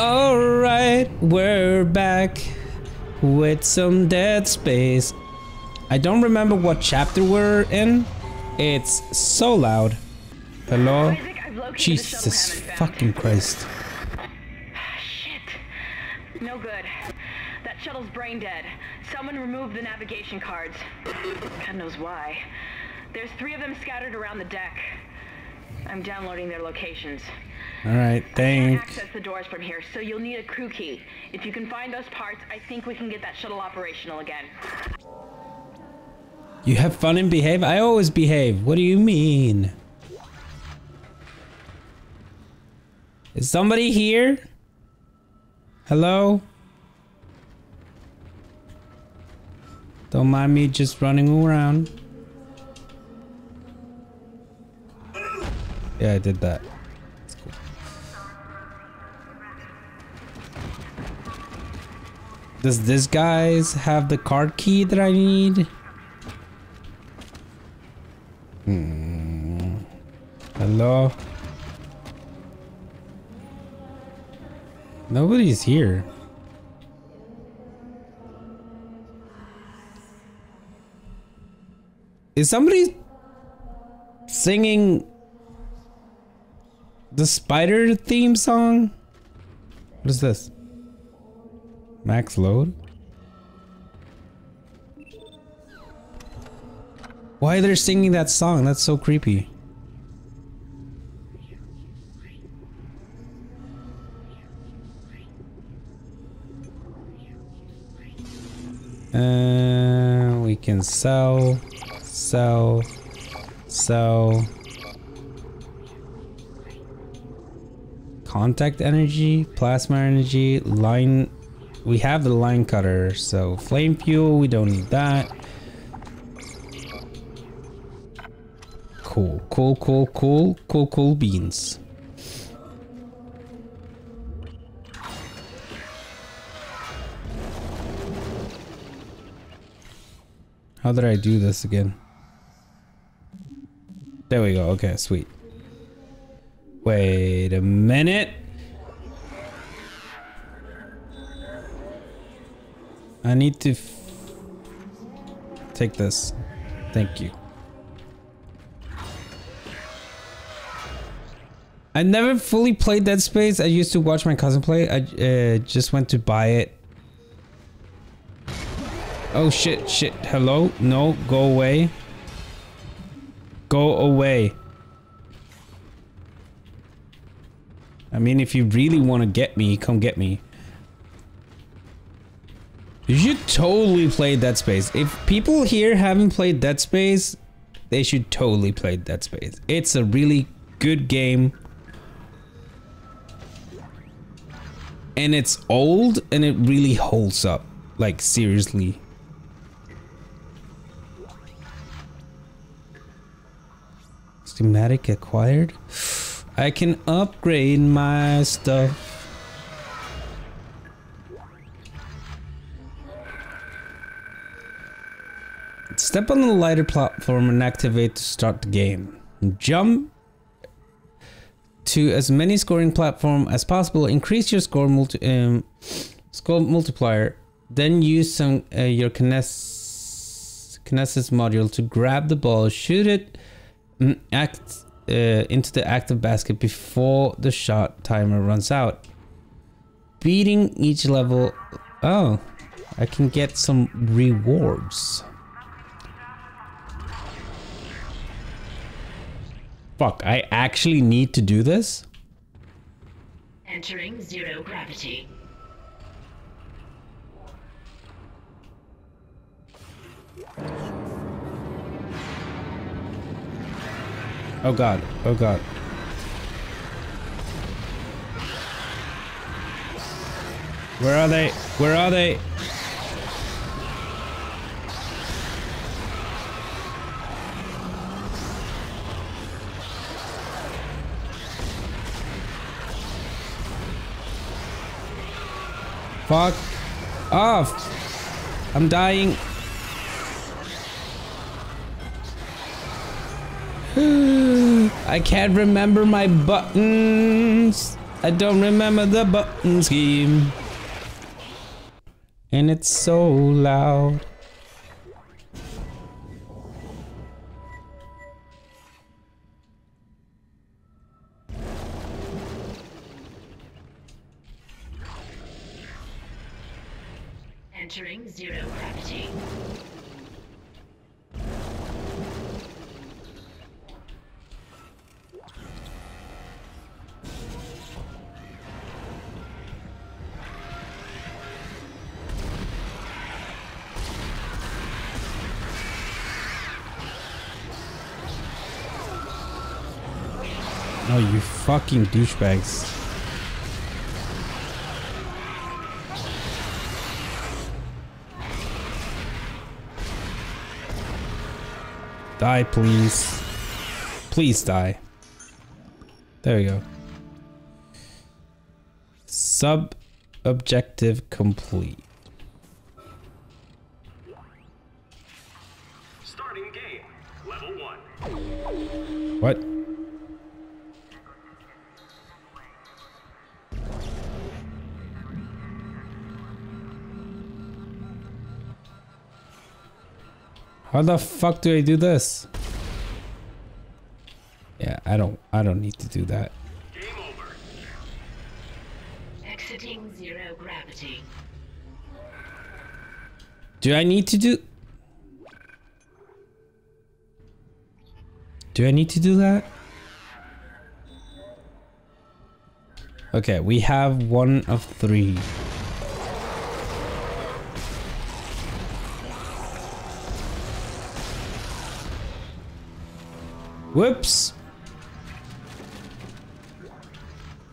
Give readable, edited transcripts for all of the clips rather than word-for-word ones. Alright, we're back with some Dead Space. I don't remember what chapter we're in. It's so loud. Hello? Isaac, Jesus fucking Christ. Shit. No good. That shuttle's brain dead. Someone removed the navigation cards. God knows why. There's three of them scattered around the deck. I'm downloading their locations. All right, thanks. I can't access the doors from here, so you'll need a crew key. If you can find those parts, I think we can get that shuttle operational again. You have fun and behave? I always behave. What do you mean? Is somebody here? Hello? Don't mind me just running around. Yeah, I did that. That's cool. Does this guys have the card key that I need? Hmm. Hello? Nobody's here. Is somebody singing the spider theme song? What is this? Max load? Why they're singing that song? That's so creepy. We can sell. Contact energy, plasma energy, line. We have the line cutter, so flame fuel, we don't need that. Cool, cool, cool, cool, cool, cool beans. How did I do this again? There we go, okay, sweet. Wait a minute. I need to take this. Thank you. I never fully played Dead Space. I used to watch my cousin play. I just went to buy it. Oh shit, shit. Hello? No, go away. Go away. I mean, if you really want to get me, come get me. You should totally play Dead Space. If people here haven't played Dead Space, they should totally play Dead Space. It's a really good game. And it's old and it really holds up. Like, seriously. Schematic acquired. I can upgrade my stuff. Step on the lighter platform and activate to start the game. Jump to as many scoring platforms as possible. Increase your score, multiplier. Then use some your kinesis module to grab the ball, shoot it, and into the active basket before the shot timer runs out. Beating each level. Oh, I can get some rewards. Fuck, I actually need to do this? Entering zero gravity. Oh god, oh god. Where are they? Where are they? Fuck off. I'm dying. I can't remember my buttons. I don't remember the button scheme. And it's so loud. Entering zero gravity. Oh, you fucking douchebags. Die, please. Please die. There we go. Sub-objective complete. Starting game. Level 1. What? How the fuck do I do this? Yeah, I don't need to do that. Game over. Exiting zero gravity. Do I need to do that? Okay, we have 1 of 3. Whoops.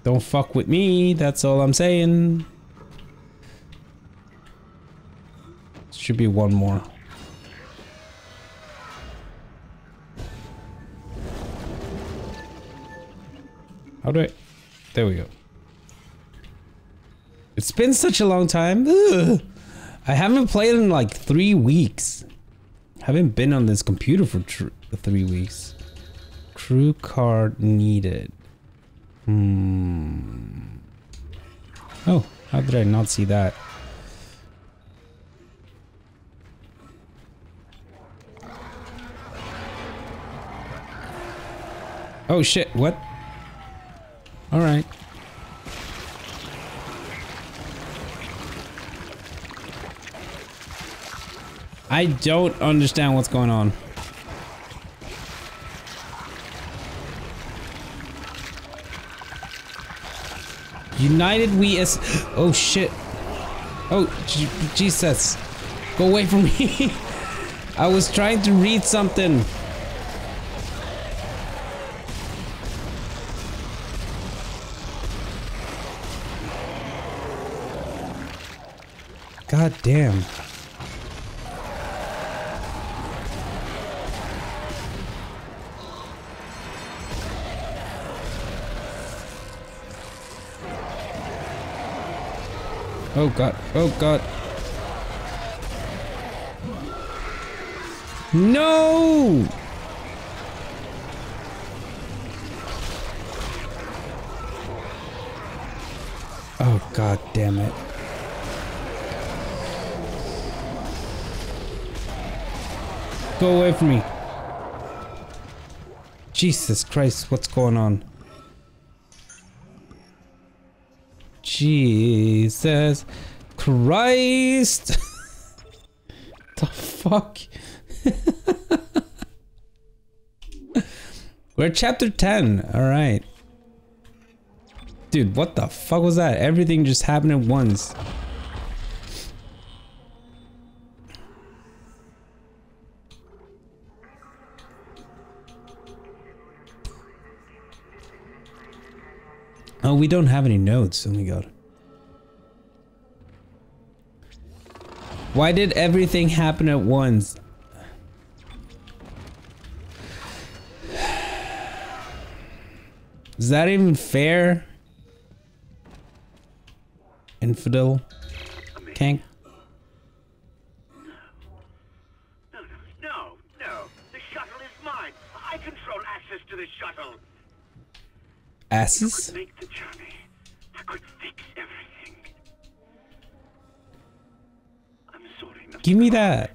Don't fuck with me, that's all I'm saying. Should be 1 more. How do I... There we go. It's been such a long time. Ugh. I haven't played in like 3 weeks. Haven't been on this computer for 3 weeks. Crew card needed. Oh, how did I not see that? Oh shit, what? Alright. I don't understand what's going on. United we as... Oh shit. Oh, Jesus. Go away from me. I was trying to read something. God damn. Oh god, oh god. No! Oh god damn it. Go away from me. Jesus Christ, what's going on? Jesus Christ. The fuck? We're at chapter 10. Alright. Dude, what the fuck was that? Everything just happened at once. Oh, we don't have any notes. Oh my god. Why did everything happen at once? Is that even fair? Infidel? Kank? No. The shuttle is mine. I control access to the shuttle. Asses? You could make the journey. Give me that.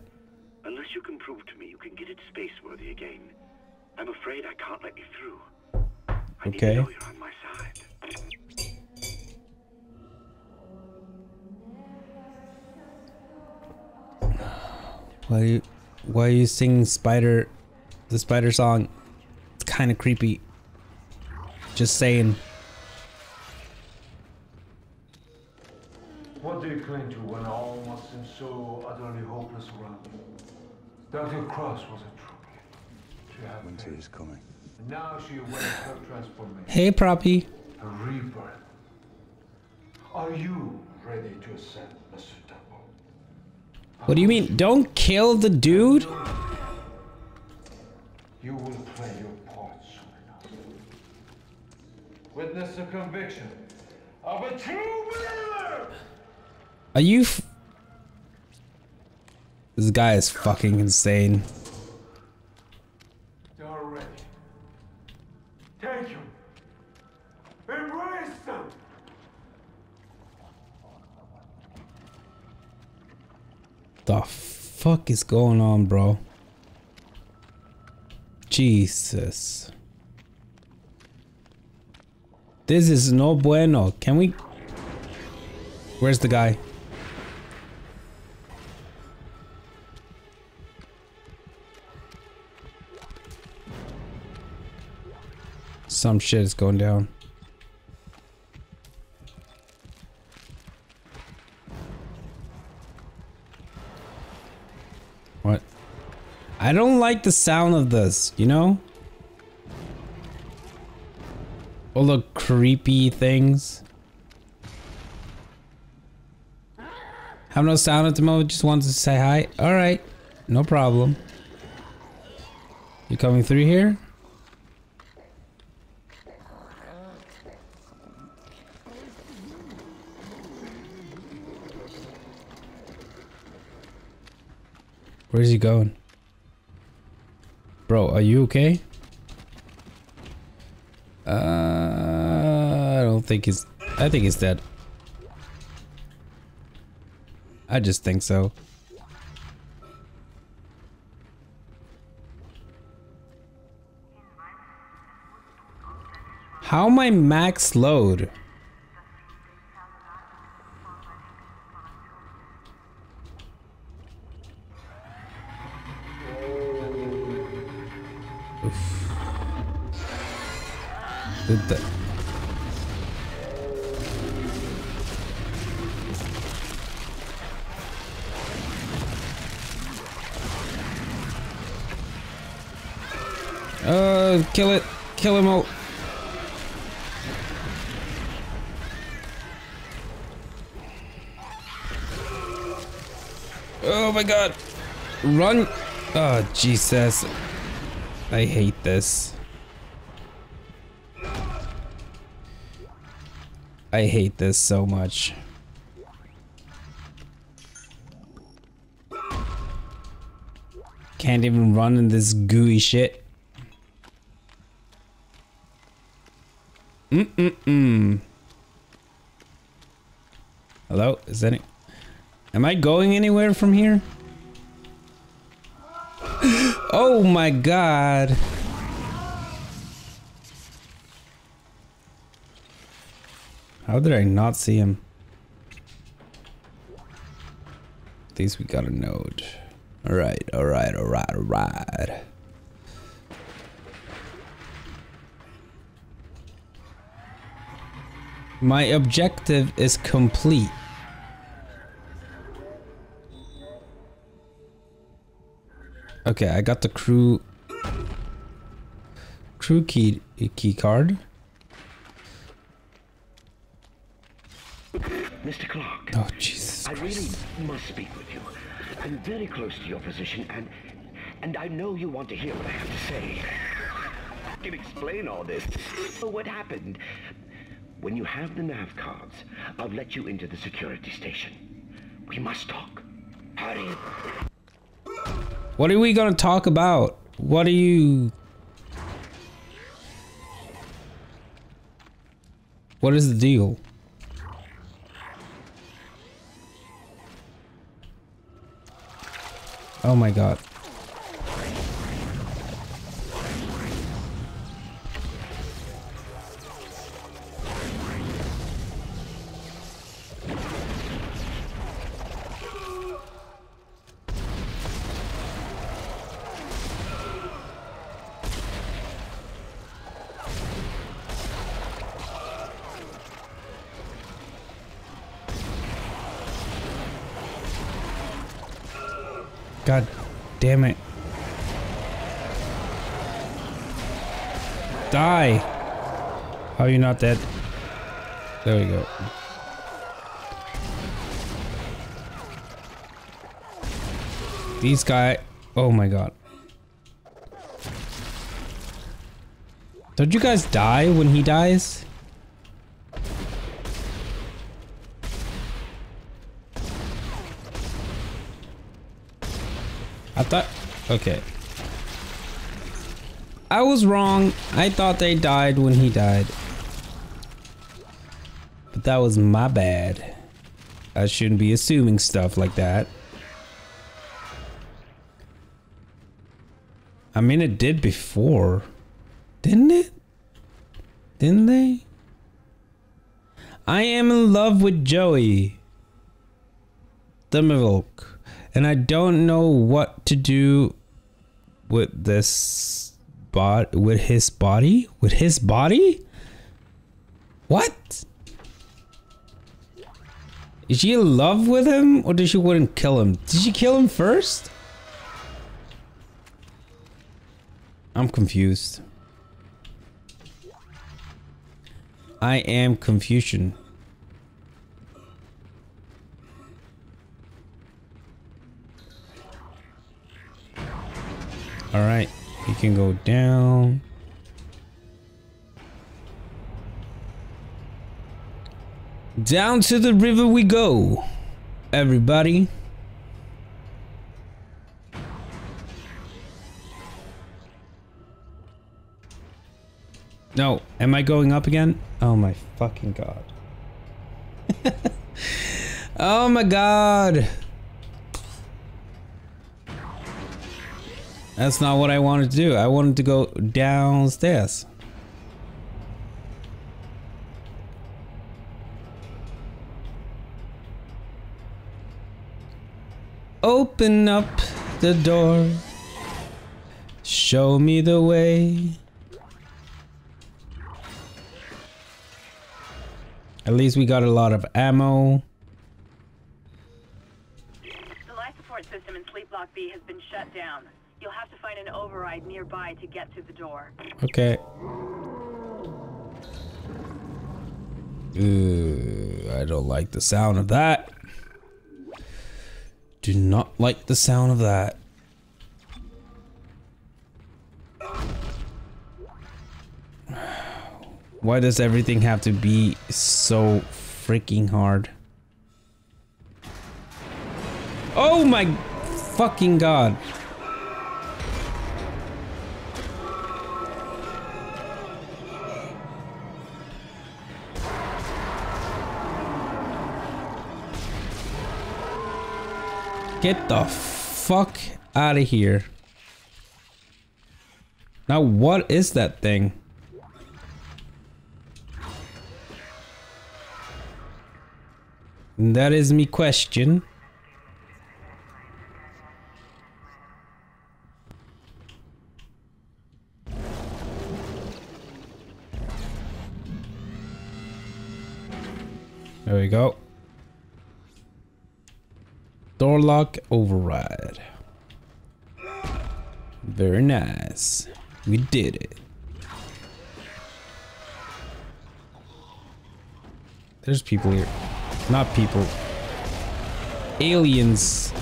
Unless you can prove to me you can get it space-worthy again, I'm afraid I can't let you through. I need to know you're on my side. Why are you singing the spider song? It's kind of creepy. Just saying. What do you cling to when all must seem so utterly hopeless around you? Dr. Cross was a trouble. She had winter is coming. And now she awaits her transformation. Hey, Proppy. A rebirth. Are you ready to ascend, Mr. Temple? What do you mean? Don't kill the dude? You will play your part soon enough. Witness the conviction of a true believer! Are you this guy is fucking insane. You're ready. Take him. Embrace them. The fuck is going on, bro? Jesus. This is no bueno. Can we? Where's the guy? Some shit is going down. What? I don't like the sound of this, you know? All the creepy things. Have no sound at the moment, just wanted to say hi. Alright, no problem. You coming through here? Where's he going? Bro, are you okay? I don't think he's... I think he's dead. I just think so. How am I max load? Did that. Kill it. Kill him all. Oh my god. Run. Oh, Jesus. I hate this. I hate this so much. Can't even run in this gooey shit. Hello? Is that it? Am I going anywhere from here? Oh my god. How did I not see him? At least we got a node. Alright, alright, alright, alright. My objective is complete. Okay, I got the crew key card. Mr. Clarke, oh, Jesus Christ. I really must speak with you. I'm very close to your position, and I know you want to hear what I have to say. I can explain all this. So what happened? When you have the nav cards, I'll let you into the security station. We must talk. Hurry. What are we gonna talk about? What are you... What is the deal? Oh my god. God damn it. Die! How are you not dead? There we go. These guys... Oh my god. Don't you guys die when he dies? I thought... Okay. I was wrong. I thought they died when he died. But that was my bad. I shouldn't be assuming stuff like that. I mean, it did before. Didn't it? Didn't they? I am in love with Joey. The Milk. And I don't know what to do with this bot, with his body? With his body? What? Is she in love with him or did she wouldn't kill him? Did she kill him first? I'm confused. I am confusion. Alright, you can go down. Down to the river we go, everybody. No, am I going up again? Oh my fucking god. Oh my god. That's not what I wanted to do. I wanted to go downstairs. Open up the door. Show me the way. At least we got a lot of ammo. The life support system in Sleep Block B has been shut down. You'll have to find an override nearby to get to the door. Okay. Ooh, I don't like the sound of that. Do not like the sound of that. Why does everything have to be so freaking hard? Oh my fucking god. Get the fuck out of here. Now what is that thing? That is me question. There we go. Door lock override. Very nice. We did it. There's people here. Not people. Aliens.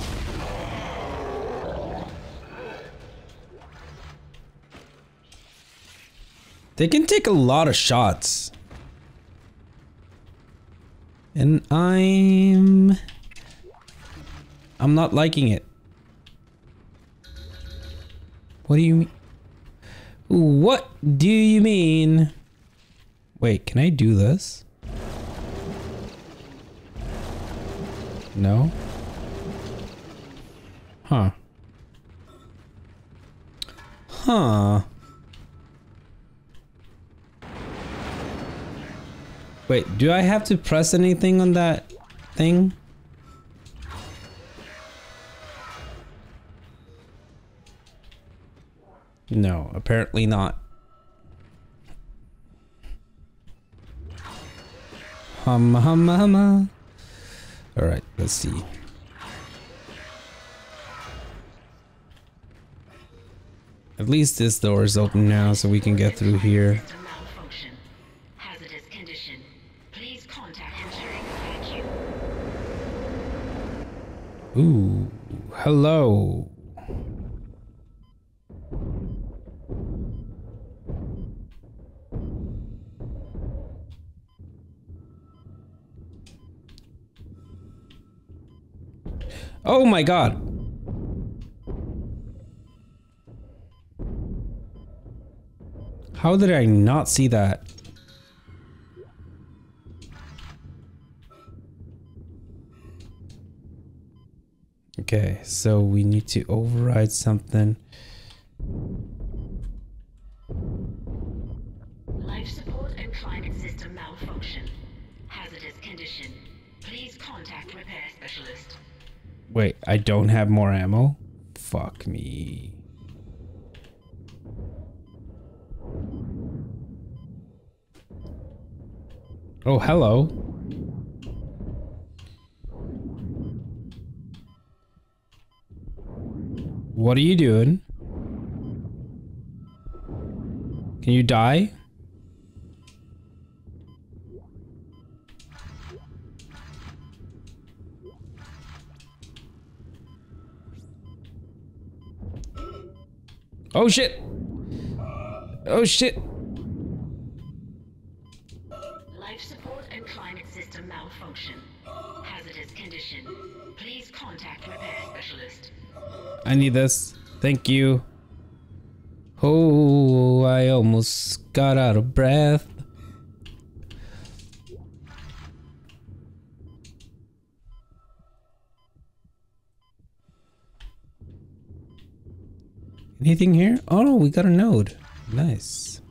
They can take a lot of shots. And I'm not liking it. What do you mean? What do you mean? Wait, can I do this? No? Huh. Huh. Wait, do I have to press anything on that thing? No, apparently not. Humma humma humma. Alright, let's see. At least this door is open now, so we can get through here. Ooh, hello. Oh my god. How did I not see that? Okay, so we need to override something. Life support and climate system malfunction. Hazardous condition. Please contact repair specialist. Wait, I don't have more ammo? Fuck me. Oh, hello. What are you doing? Can you die? Oh shit! Oh shit! Life support and climate system malfunction. Hazardous condition. Please contact repair specialist. I need this. Thank you. Oh, I almost got out of breath. Anything here? Oh, we got a node. Nice.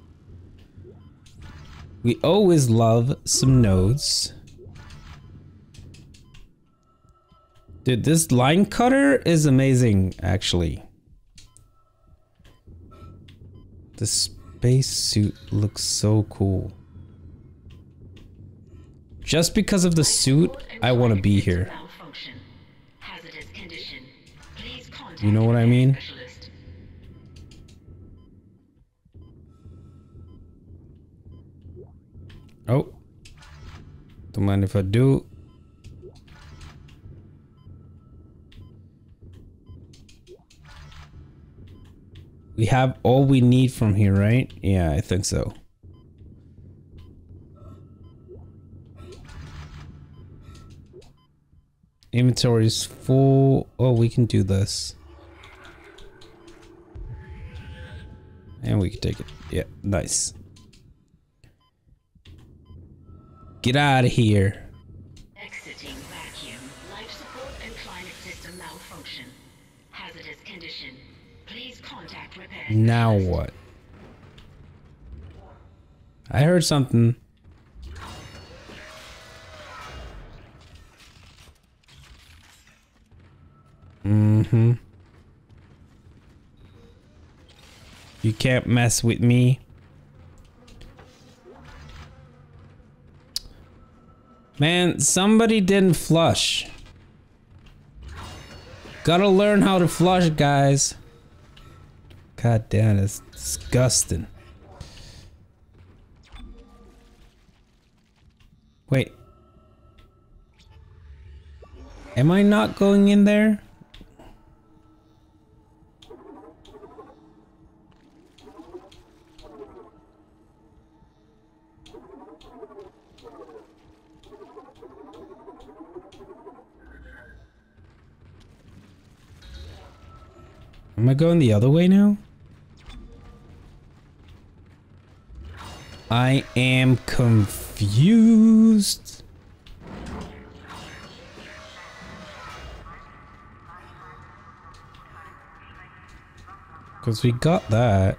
We always love some nodes. Dude, this line cutter is amazing, actually. The space suit looks so cool. Just because of the suit, I want to be here. You know what I mean? Oh. Don't mind if I do. We have all we need from here, right? Yeah, I think so. Inventory is full. Oh, we can do this. And we can take it. Yeah, nice. Get out of here. Exiting vacuum. Life support and climate system malfunction. Hazardous condition. Please contact repair. Now what? I heard something. Mm-hmm. You can't mess with me. Man, somebody didn't flush. Gotta learn how to flush, guys. God damn, that's disgusting. Wait. Am I not going in there? Am I going the other way now? I am confused. Because we got that.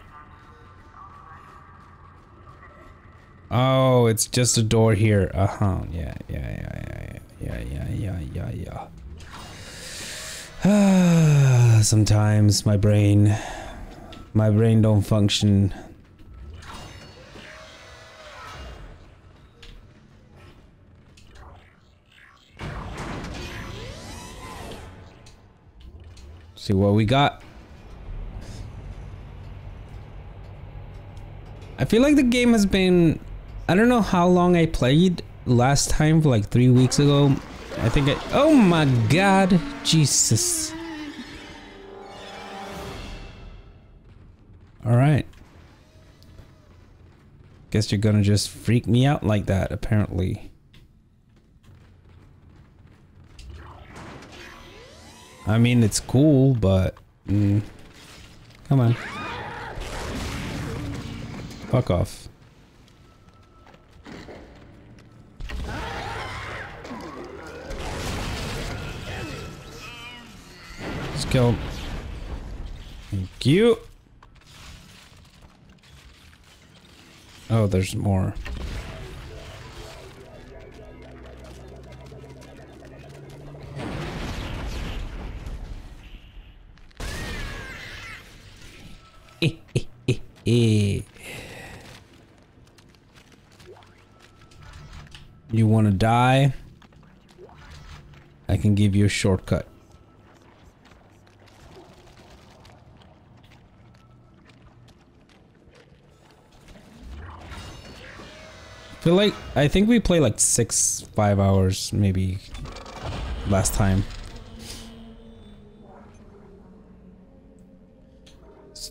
Oh, it's just a door here. Yeah. Sometimes my brain don't function. See what we got. I feel like the game has been, I don't know how long I played last time, like 3 weeks ago. I think I, oh my god, Jesus. Alright. Guess you're gonna just freak me out like that, apparently. I mean, it's cool, but... Come on. Fuck off. Let's kill him. Thank you. Oh, there's more. You want to die? I can give you a shortcut. Feel like I think we played like 5 hours maybe last time.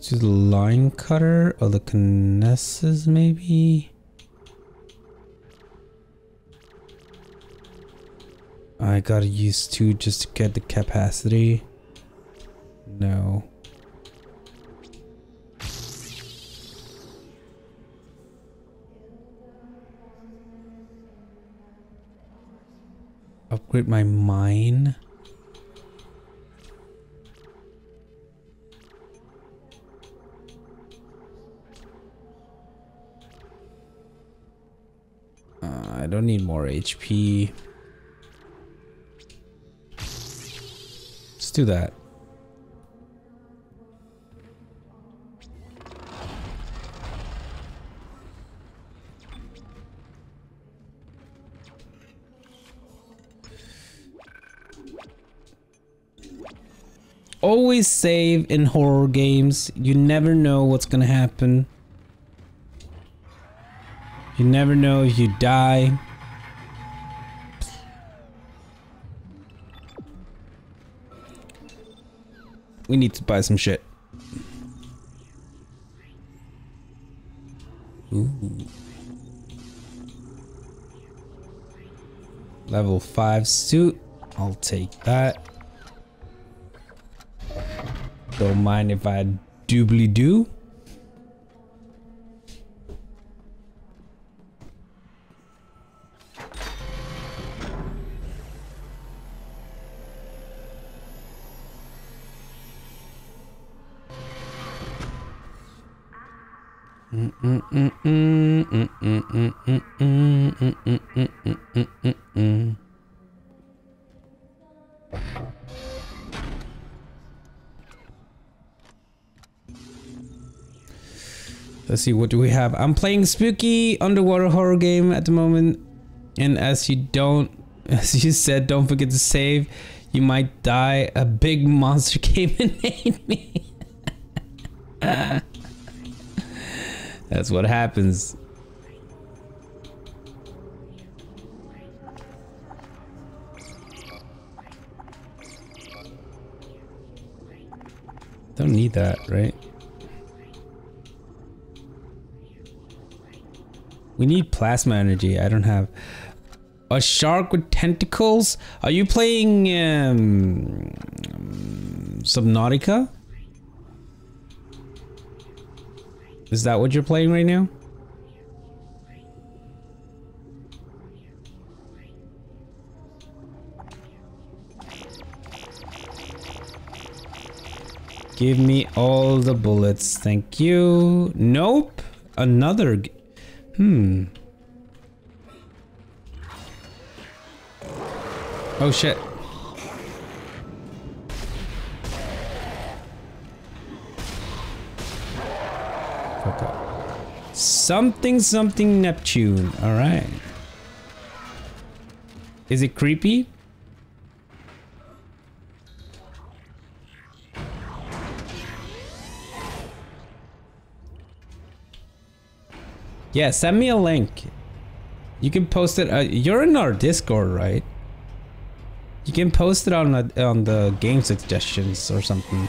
To the line cutter or the kinesis, maybe. I gotta use 2 just to get the capacity. No. Upgrade my mine. I don't need more HP. Let's do that. Always save in horror games. You never know what's gonna happen. You never know if you die. We need to buy some shit. Ooh. Level 5 suit. I'll take that. Don't mind if I doobly-doo. Let's see, what do we have? I'm playing spooky underwater horror game at the moment, and as you said, don't forget to save. You might die. A big monster came and ate me. That's what happens. Don't need that, right? We need plasma energy. I don't have a shark with tentacles. Are you playing Subnautica? Is that what you're playing right now? Give me all the bullets, thank you. Nope. Another... Oh shit. Okay. Something Neptune. Alright. Is it creepy? Yeah, send me a link. You can post it. You're in our Discord, right? You can post it on the game suggestions or something.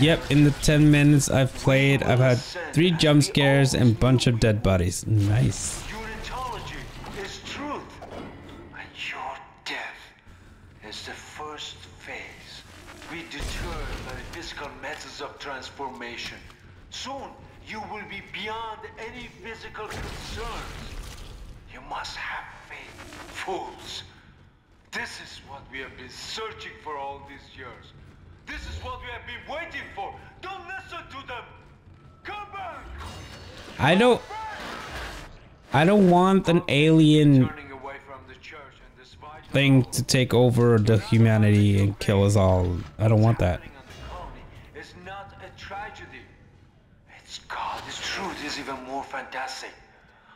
Yep, in the 10 minutes I've played, I've had 3 jump scares and a bunch of dead bodies. Nice. Unitology is truth, and your death is the first phase. We deter by physical methods of transformation. Soon, you will be beyond any physical concerns. You must have faith, fools. This is what we have been searching for all these years. This is what we have been waiting for. Don't listen to them. Come back. I don't want an alien thing to take over the humanity and kill us all. I don't want that. It's not a tragedy. It's God. His truth is even more fantastic.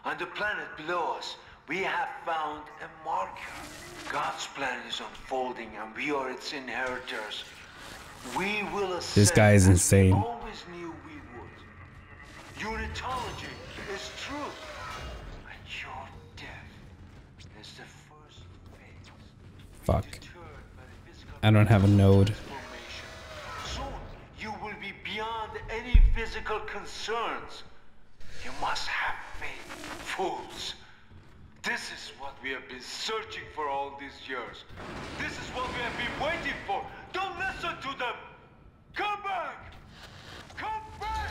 On the planet below us, we have found a marker. God's plan is unfolding, and we are its inheritors. We will ascend. This guy is insane. Always knew we would. Unitology is truth, and your death is the first phase. Fuck. I don't have a node. Soon you will be beyond any physical concerns. You must have faith, fools. This is what we have been searching for all these years. This is what we have been waiting for. Don't listen to them! Come back! Come back!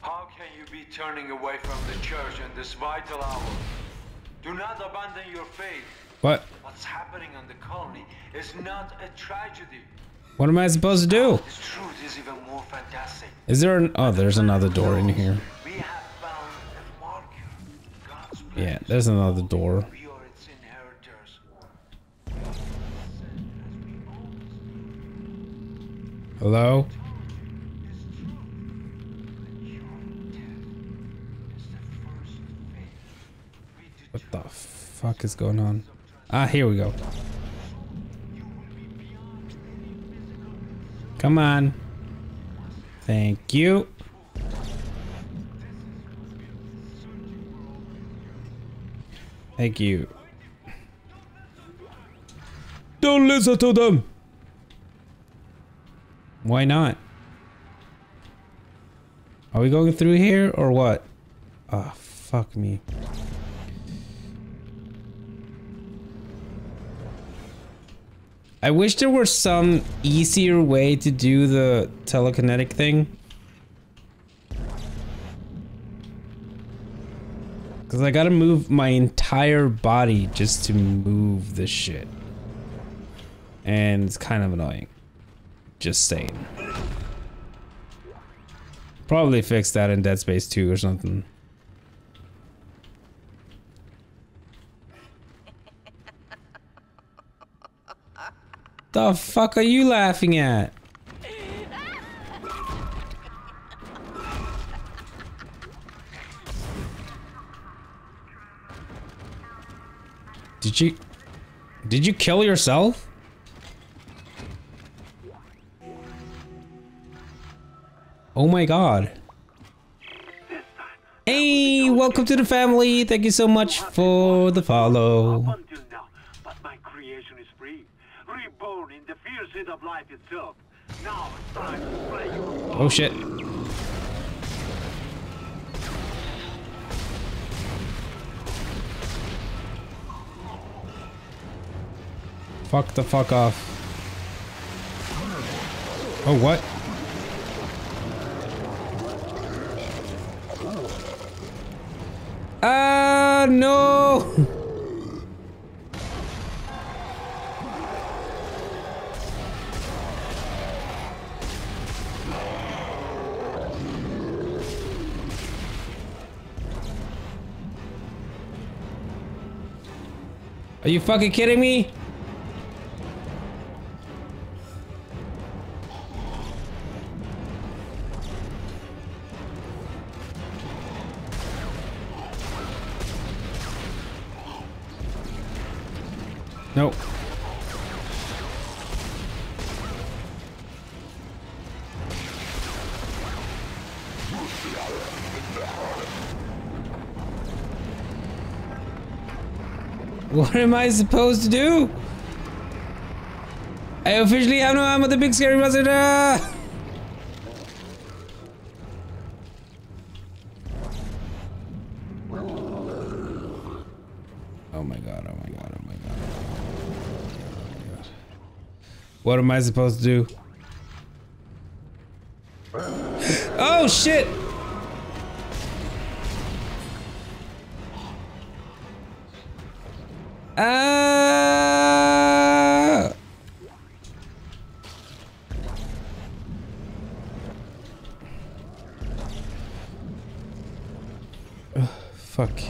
How can you be turning away from the church in this vital hour? Do not abandon your faith. What? What's happening on the colony is not a tragedy. What am I supposed to do? This truth is even more fantastic. Is there an... Oh, there's another door in here. We have found a marker. God's plan. Yeah, there's another door. Hello? What the fuck is going on? Ah, here we go. Come on. Thank you. Thank you. Don't listen to them! Why not? Are we going through here or what? Ah, fuck me. I wish there were some easier way to do the telekinetic thing. Cause I gotta move my entire body just to move this shit. And it's kind of annoying. Just saying. Probably fix that in Dead Space 2 or something. The fuck are you laughing at? Did you kill yourself? Oh my god. Hey, welcome to the family. Thank you so much for the follow. Up until now, but my creation is free. Reborn in the fiercest of life itself. Now it's time to play your role. Oh shit. Fuck the fuck off. Oh, what? Ah, no! Are you fucking kidding me? Nope. What am I supposed to do? I officially have no ammo. The big scary monster. Oh my god! Oh my god! Oh my god! What am I supposed to do? Oh shit! Fuck.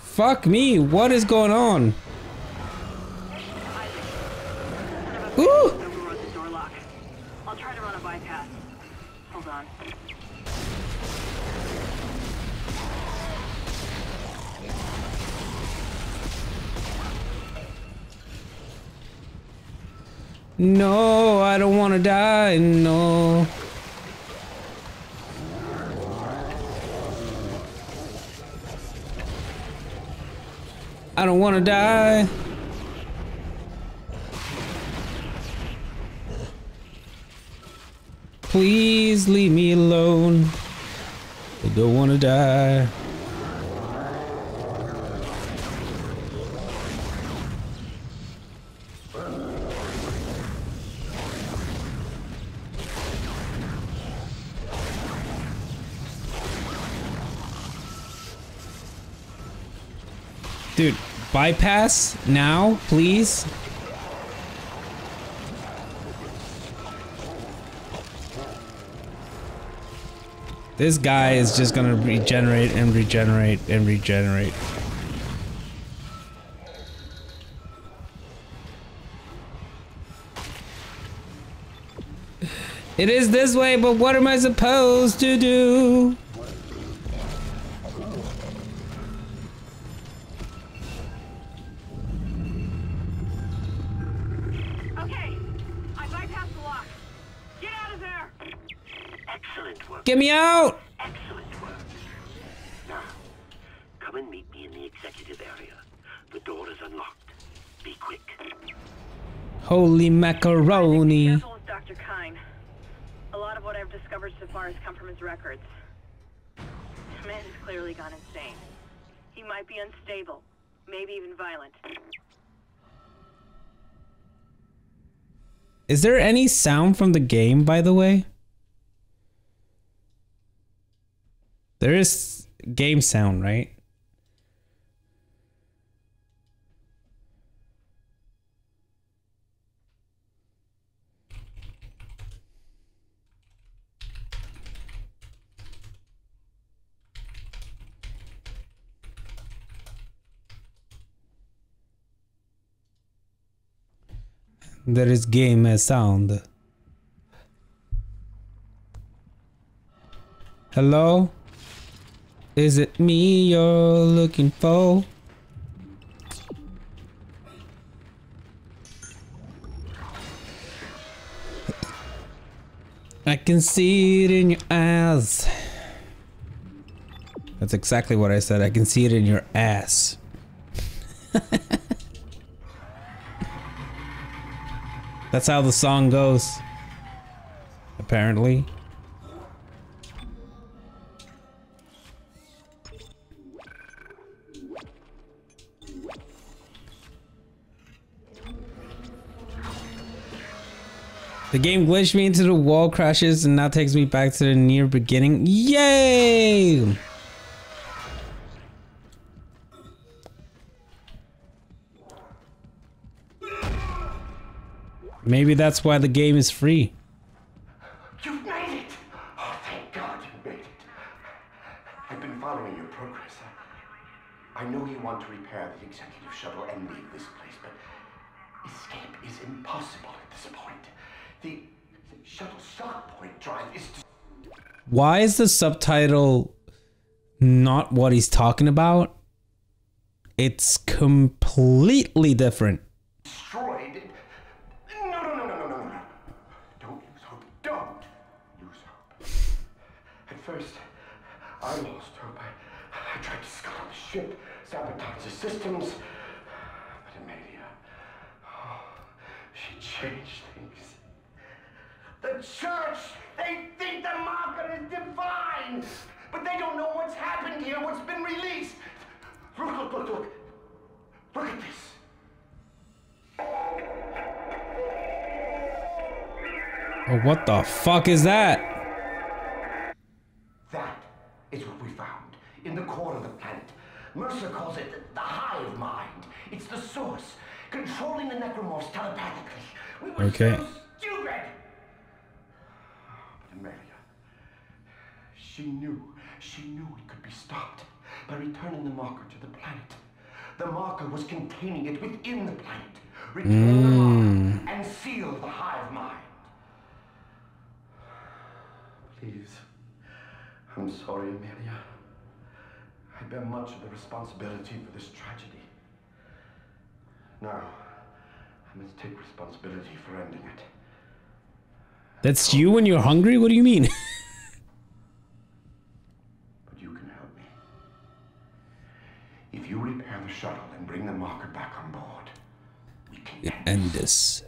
Fuck me, what is going on? No, I don't want to die, no. I don't want to die. Please leave me alone. I don't want to die. Dude, bypass now, please. This guy is just gonna regenerate and regenerate and regenerate. It is this way, but what am I supposed to do? Get me out! Excellent work. Now, come and meet me in the executive area. The door is unlocked. Be quick. Holy macaroni. My example is Dr. Kyne. A lot of what I've discovered so far has come from his records. The man has clearly gone insane. He might be unstable, maybe even violent. Is there any sound from the game, by the way? There is game sound, right? There is game sound. Hello? Is it me you're looking for? I can see it in your eyes. That's exactly what I said. I can see it in your ass. That's how the song goes. apparently. The game glitched me into the wall crashes and now takes me back to the near beginning. Yay! Maybe that's why the game is free. You made it! Oh, thank God you made it. I've been following your progress. I know you want to repair the executive shuttle and leave this place, but escape is impossible at this point. The shuttle shock point drive is... Why is the subtitle not what he's talking about? It's completely different. Destroyed? No. Don't lose hope. Don't lose hope. At first, I lost hope. I tried to scuttle the ship, sabotage the systems. But Amelia, oh, she changed things. The church, they think the marker is divine, but they don't know what's happened here, what's been released. Look. Look at this. Oh, what the fuck is that? That is what we found in the core of the planet. Mercer calls it the hive mind. It's the source, controlling the necromorphs telepathically. We were so stupid. Amelia. She knew it could be stopped by returning the marker to the planet. The marker was containing it within the planet. Return the marker and seal the hive mind. Please, I'm sorry, Amelia. I bear much of the responsibility for this tragedy. Now, I must take responsibility for ending it. That's you when you're hungry? What do you mean? But you can help me. If you repair the shuttle and bring the marker back on board, we can end this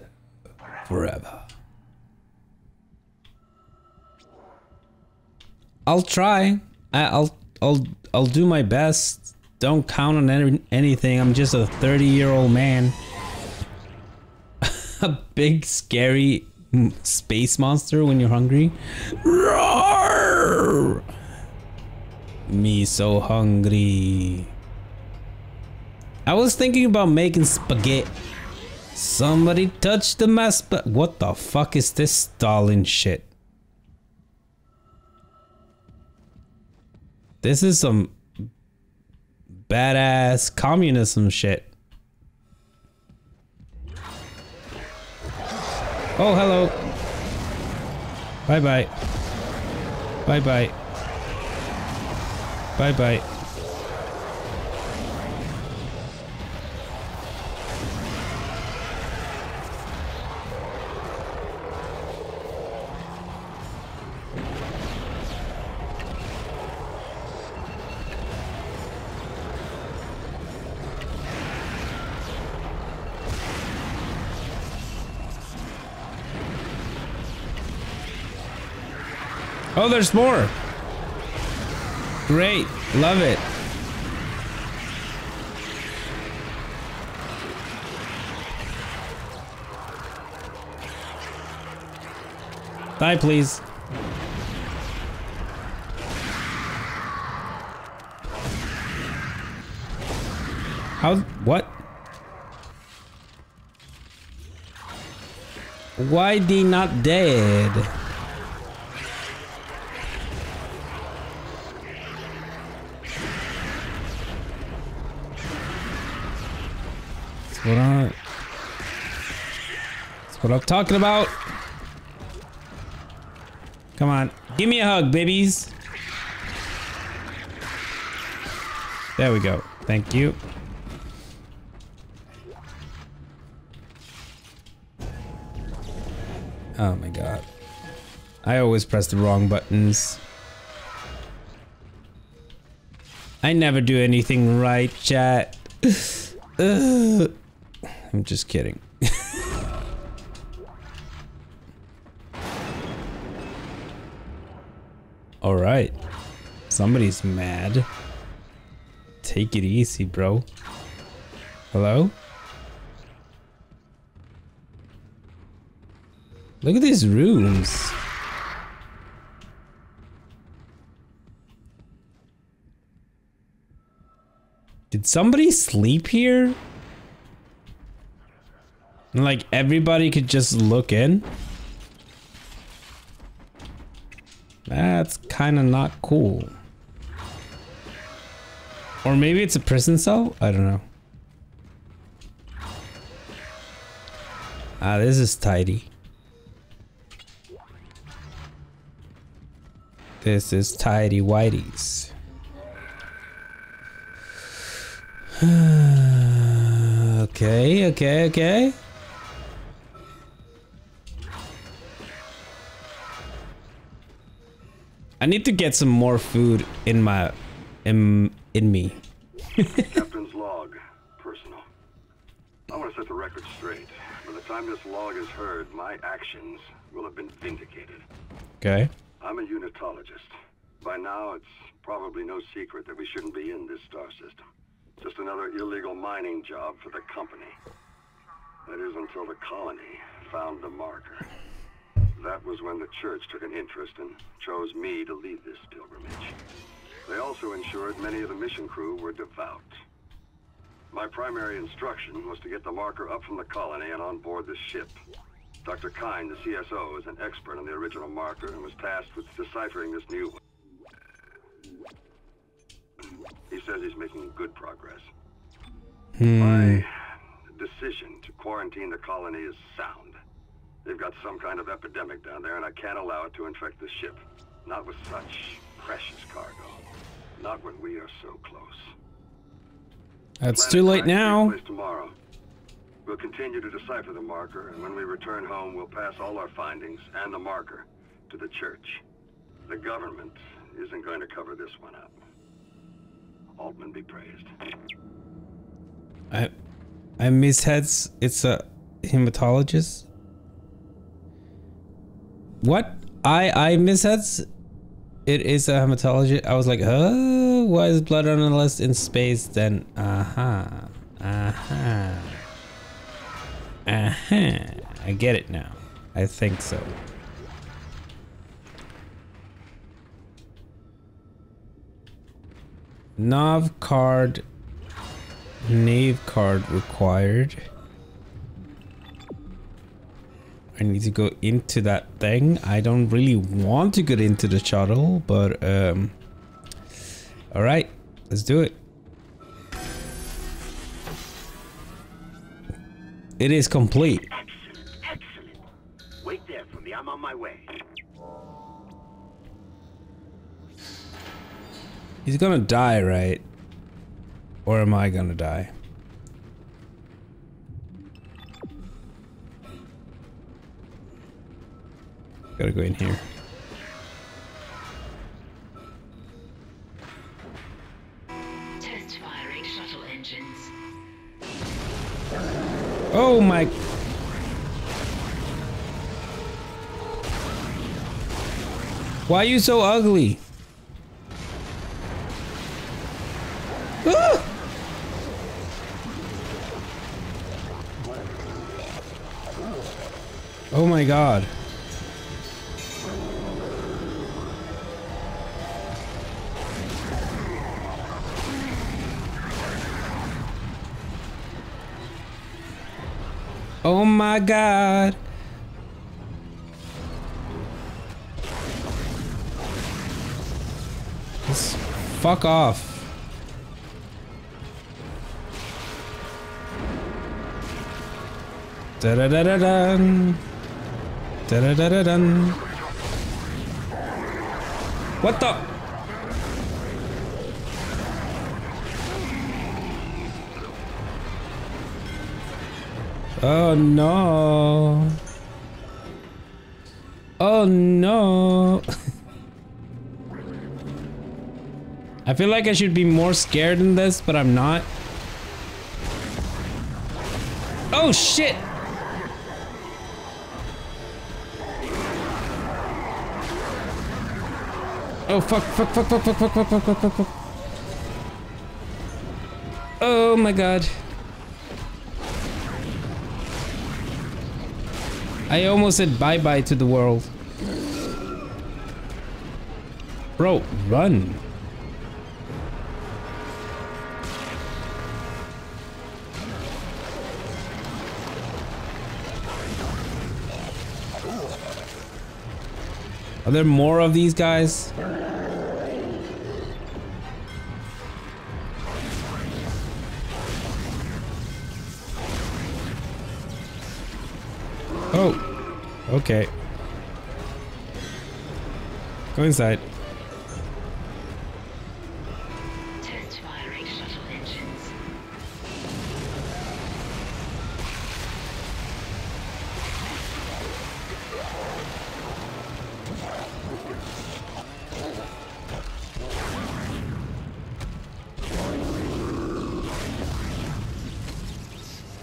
forever. I'll try. I'll do my best. Don't count on anything. I'm just a 30-year-old man. A big, scary space monster when you're hungry. Roar! Me so hungry. I was thinking about making spaghetti. Somebody touched the mess, but what the fuck is this Stalin shit? This is some badass communism shit. Oh, hello. Bye-bye. Bye-bye. Bye-bye. Oh, there's more. Great. Love it. Die, please. How? What? Why they not dead? That's what I'm talking about. Come on. Give me a hug, babies. There we go. Thank you. Oh my God. I always press the wrong buttons. I never do anything right, chat. I'm just kidding. All right. Somebody's mad. Take it easy, bro. Hello? Look at these rooms. Did somebody sleep here? And like everybody could just look in? That's kind of not cool. Or maybe it's a prison cell? I don't know. Ah, this is tidy. This is tidy whities. Okay, okay, okay. I need to get some more food in my in me. Captain's log, personal. I want to set the record straight. By the time this log is heard, my actions will have been vindicated. Okay. I'm a unitologist. By now, it's probably no secret that we shouldn't be in this star system. Just another illegal mining job for the company. That is until the colony found the marker. That was when the church took an interest and chose me to lead this pilgrimage. They also ensured many of the mission crew were devout. My primary instruction was to get the marker up from the colony and on board the ship. Dr. Kyne, the CSO, is an expert on the original marker and was tasked with deciphering this new one. He says he's making good progress. My decision to quarantine the colony is sound. They've got some kind of epidemic down there, and I can't allow it to infect the ship. Not with such precious cargo. Not when we are so close. That's too late now. Tomorrow. We'll continue to decipher the marker, and when we return home, we'll pass all our findings and the marker to the church. The government isn't going to cover this one up. Altman be praised. I miss heads. It's a hematologist. What? I miss heads. It is a hematologist. I was like, oh, why is blood on the list in space? Then, I get it now. I think so. Nav card required. I need to go into that thing. I don't really want to get into the shuttle, but all right, let's do it. It is complete. Excellent, excellent. Wait there for me. I'm on my way. He's gonna die, right? Or am I gonna die? Gotta go in here. Test firing shuttle engines. Oh my. Why are you so ugly? Ah! Oh my god. Oh my god. Just fuck off. Da da da da dun. Da da da da dun. What the? Oh no. Oh no. I feel like I should be more scared than this, but I'm not. Oh shit. Oh fuck. Oh my god. I almost said bye-bye to the world. Bro, run. Are there more of these guys? Oh, okay. Go inside. Test firing shuttle engines.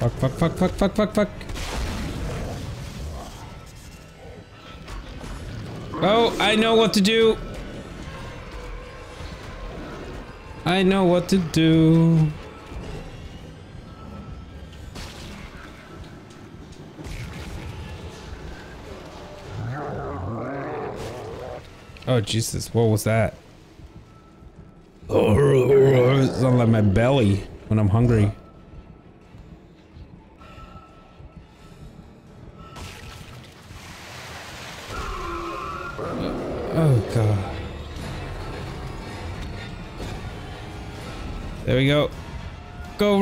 Fuck. Oh, I know what to do. I know what to do. Oh, Jesus, what was that? It sounds like my belly when I'm hungry. There we go. Go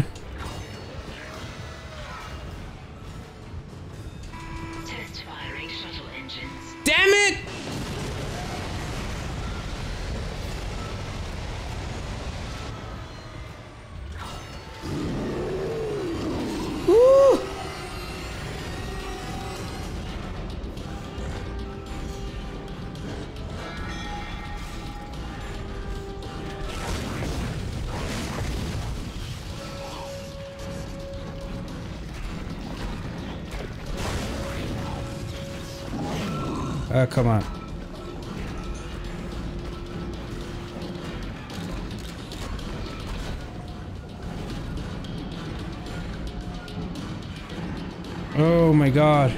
Test firing shuttle engines. Damn it! Woo! Oh, come on. Oh my god.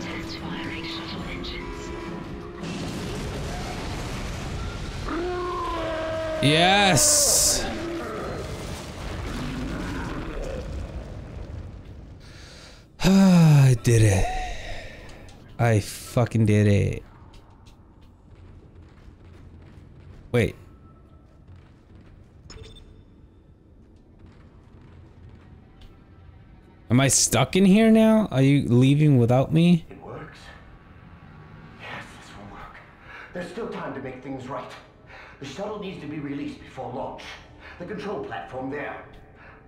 Test firing shuttle engines. Yes. I did it. I fucking did it. Wait. Am I stuck in here now? Are you leaving without me? It works. Yes, this will work. There's still time to make things right. The shuttle needs to be released before launch. The control platform there.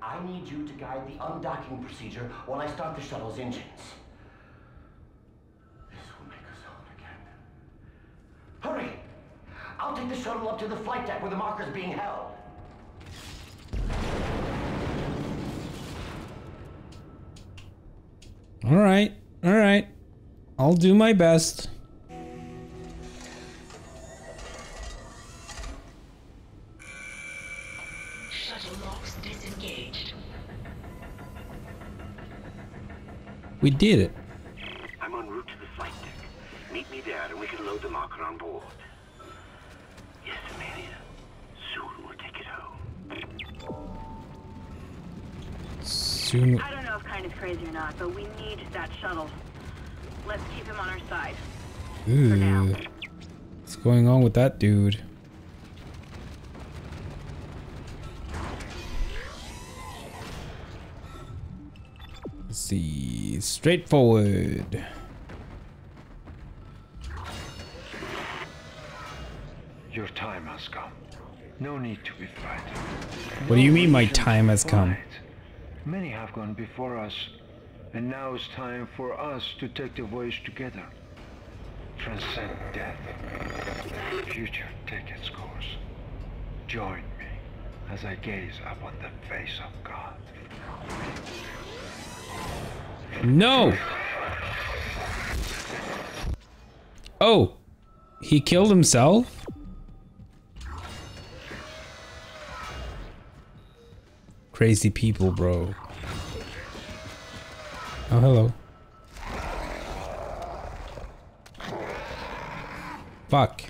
I need you to guide the undocking procedure while I start the shuttle's engines. This will make us home again. Hurry! I'll take the shuttle up to the flight deck where the marker's being held. All right. I'll do my best. We did it. I'm en route to the flight deck. Meet me there and we can load the marker on board. Yes, Amelia. Soon we'll take it home. Soon. I don't know if Kyne is crazy or not, but we need that shuttle. Let's keep him on our side. Ooh. For now. What's going on with that dude? See, straightforward. Your time has come. No need to be frightened. What do you mean my time has come? Many have gone before us, and now it's time for us to take the voyage together. Transcend death. The future take its course. Join me as I gaze upon the face of God. No! Oh, he killed himself? Crazy people, bro. Oh, hello. Fuck.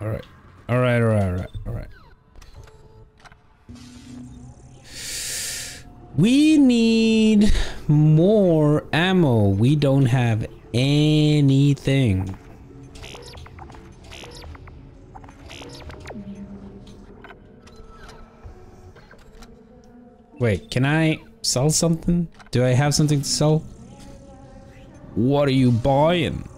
All right. We need more ammo. We don't have anything. Wait, can I sell something? Do I have something to sell? What are you buying?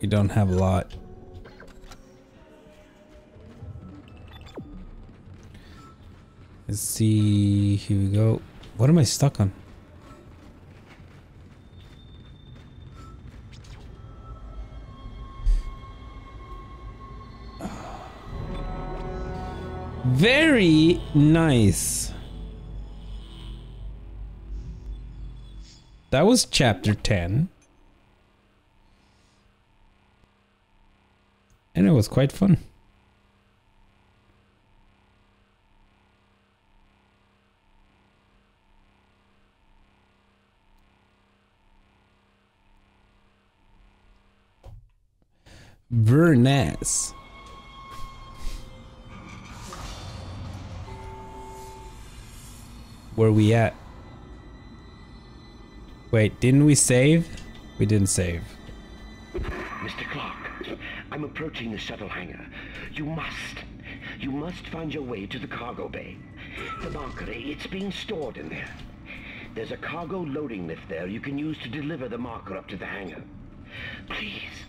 You don't have a lot. Let's see, here we go. What am I stuck on? Very nice. That was chapter 10. And it was quite fun. Very nice. Where we at? Wait, didn't we save? We didn't save. Mr. Clarke, I'm approaching the shuttle hangar. You must find your way to the cargo bay. The mercury, it's being stored in there. There's a cargo loading lift there you can use to deliver the marker up to the hangar. Please,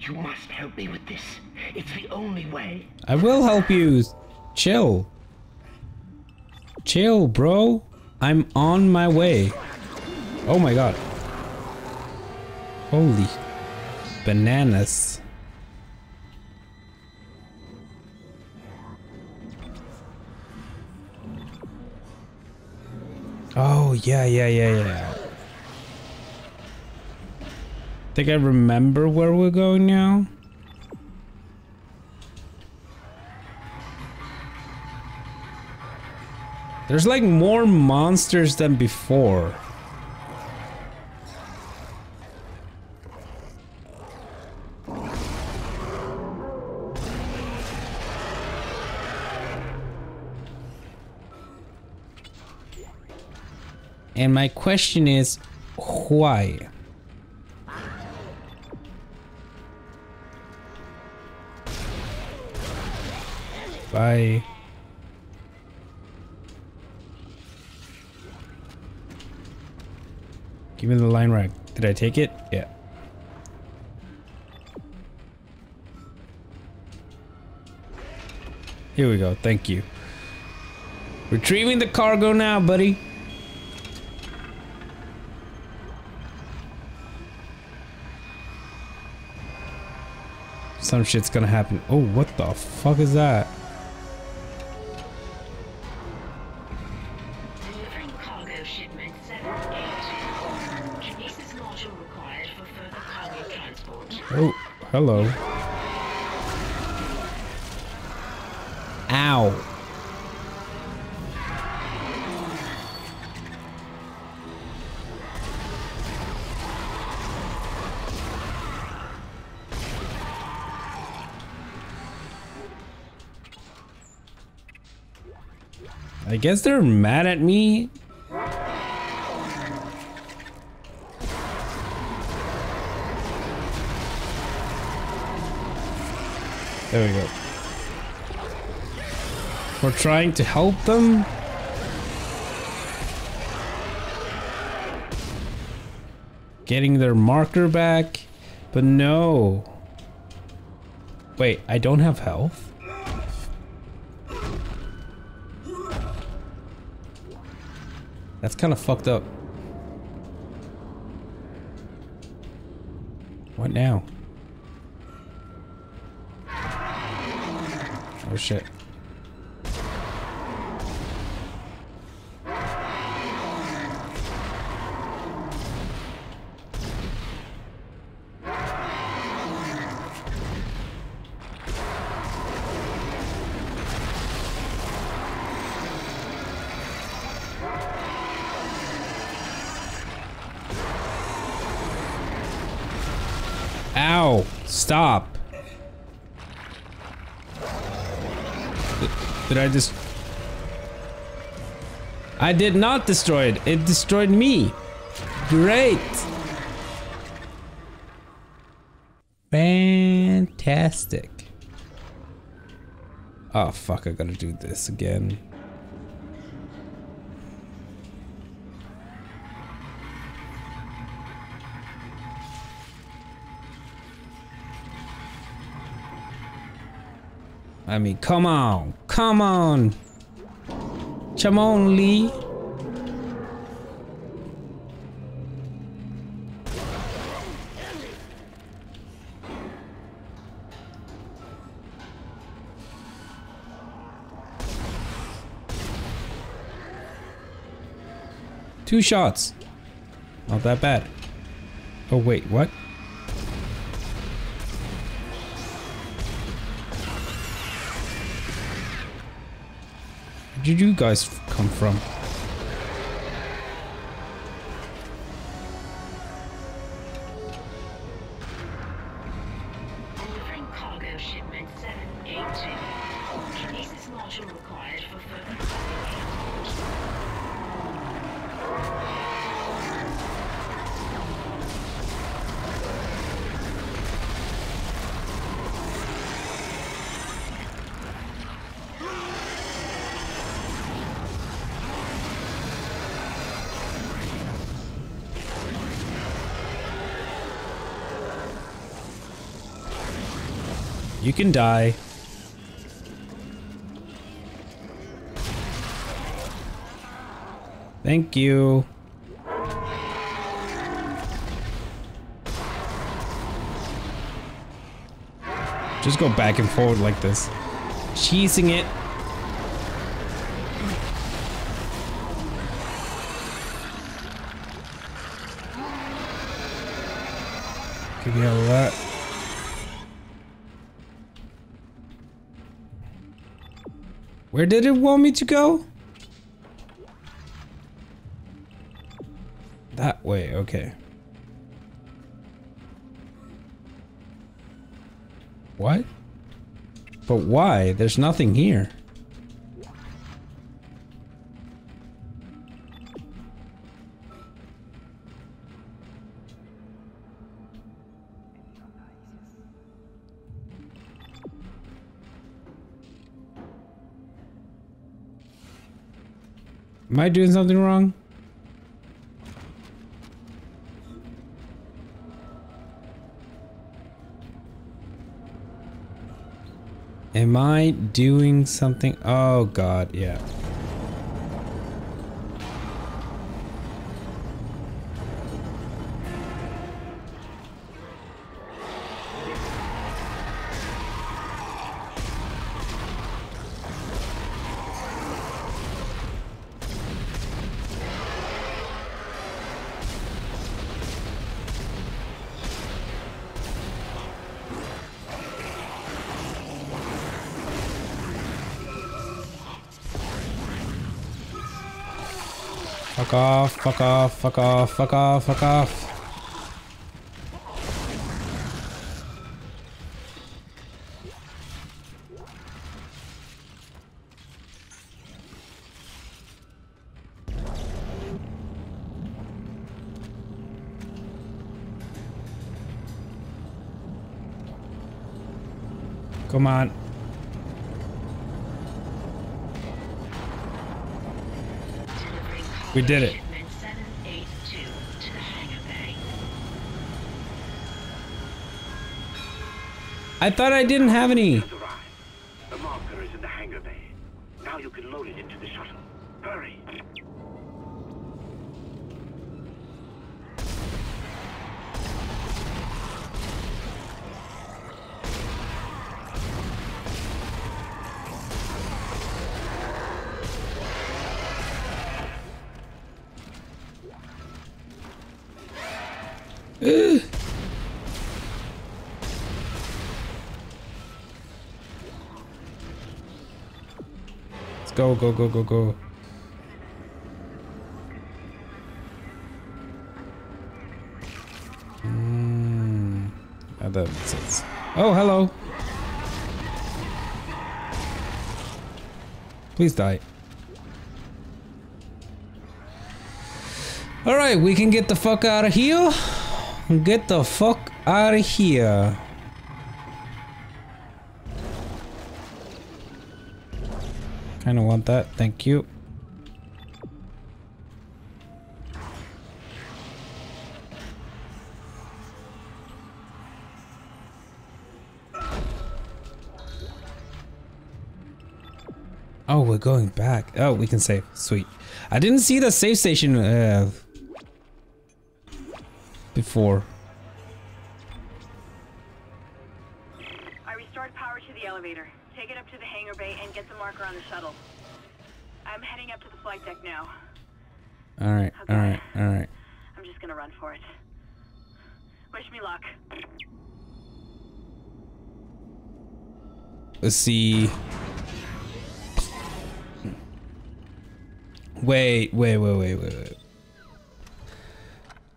you must help me with this. It's the only way. I will help you. Chill. Chill, bro. I'm on my way. Oh my god. Holy bananas. Oh, yeah. Think I remember where we're going now. There's like more monsters than before. And my question is, why? Bye. Give me the line rack. Did I take it? Yeah. Here we go. Thank you. Retrieving the cargo now, buddy. Some shit's gonna happen. Oh, what the fuck is that? Delivering cargo shipment 782. This is not all required for further cargo transport. Oh, hello. Ow. I guess they're mad at me. There we go. We're trying to help them. getting their marker back, but no. Wait, I don't have health? That's kind of fucked up. What now? Oh shit. Ow! Stop! Did I just... I did not destroy it! It destroyed me! Great! Fantastic! Oh fuck, I gotta do this again. I mean, come on, come on, come on, Lee. Two shots, not that bad. Oh wait, what? Where did you guys come from? Delivering cargo shipment 782. Kinesis module required for You can die. Thank you. Just go back and forward like this. Cheesing it. Give me a lot. Where did it want me to go? That way, okay. What? But why? There's nothing here. Am I doing something wrong? Am I doing something? Oh God, yeah. Fuck off, fuck off, fuck off, fuck off, fuck off. Come on. We did it. Shipment 782 to the hangar bay. I thought I didn't have any. The marker is in the hangar bay. Now you can load it into the shuttle. Hurry. Let's go, go, go, go, go. Oh, that makes sense. Oh, hello. Please die. All right, we can get the fuck out of here. Get the fuck out of here. Kinda want that, thank you. Oh, we're going back. Oh, we can save, sweet. I didn't see the save station before. I restored power to the elevator. Take it up to the hangar bay and get the marker on the shuttle. I'm heading up to the flight deck now. Alright, okay. Alright, alright. I'm just gonna run for it. Wish me luck. Let's see. Wait.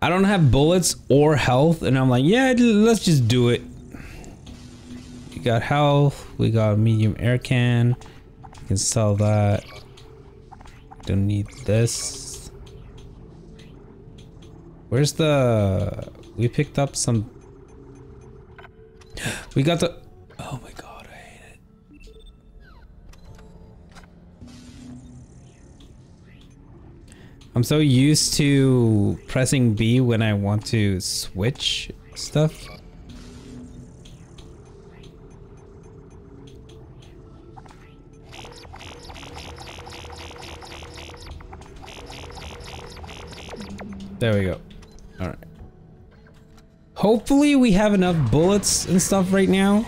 I don't have bullets or health, and I'm like, yeah, let's just do it. We got health, we got a medium air can. We can sell that. Don't need this. Where's the... We picked up some... We got the... Oh my god, I hate it. I'm so used to pressing B when I want to switch stuff. There we go. All right. Hopefully we have enough bullets and stuff right now.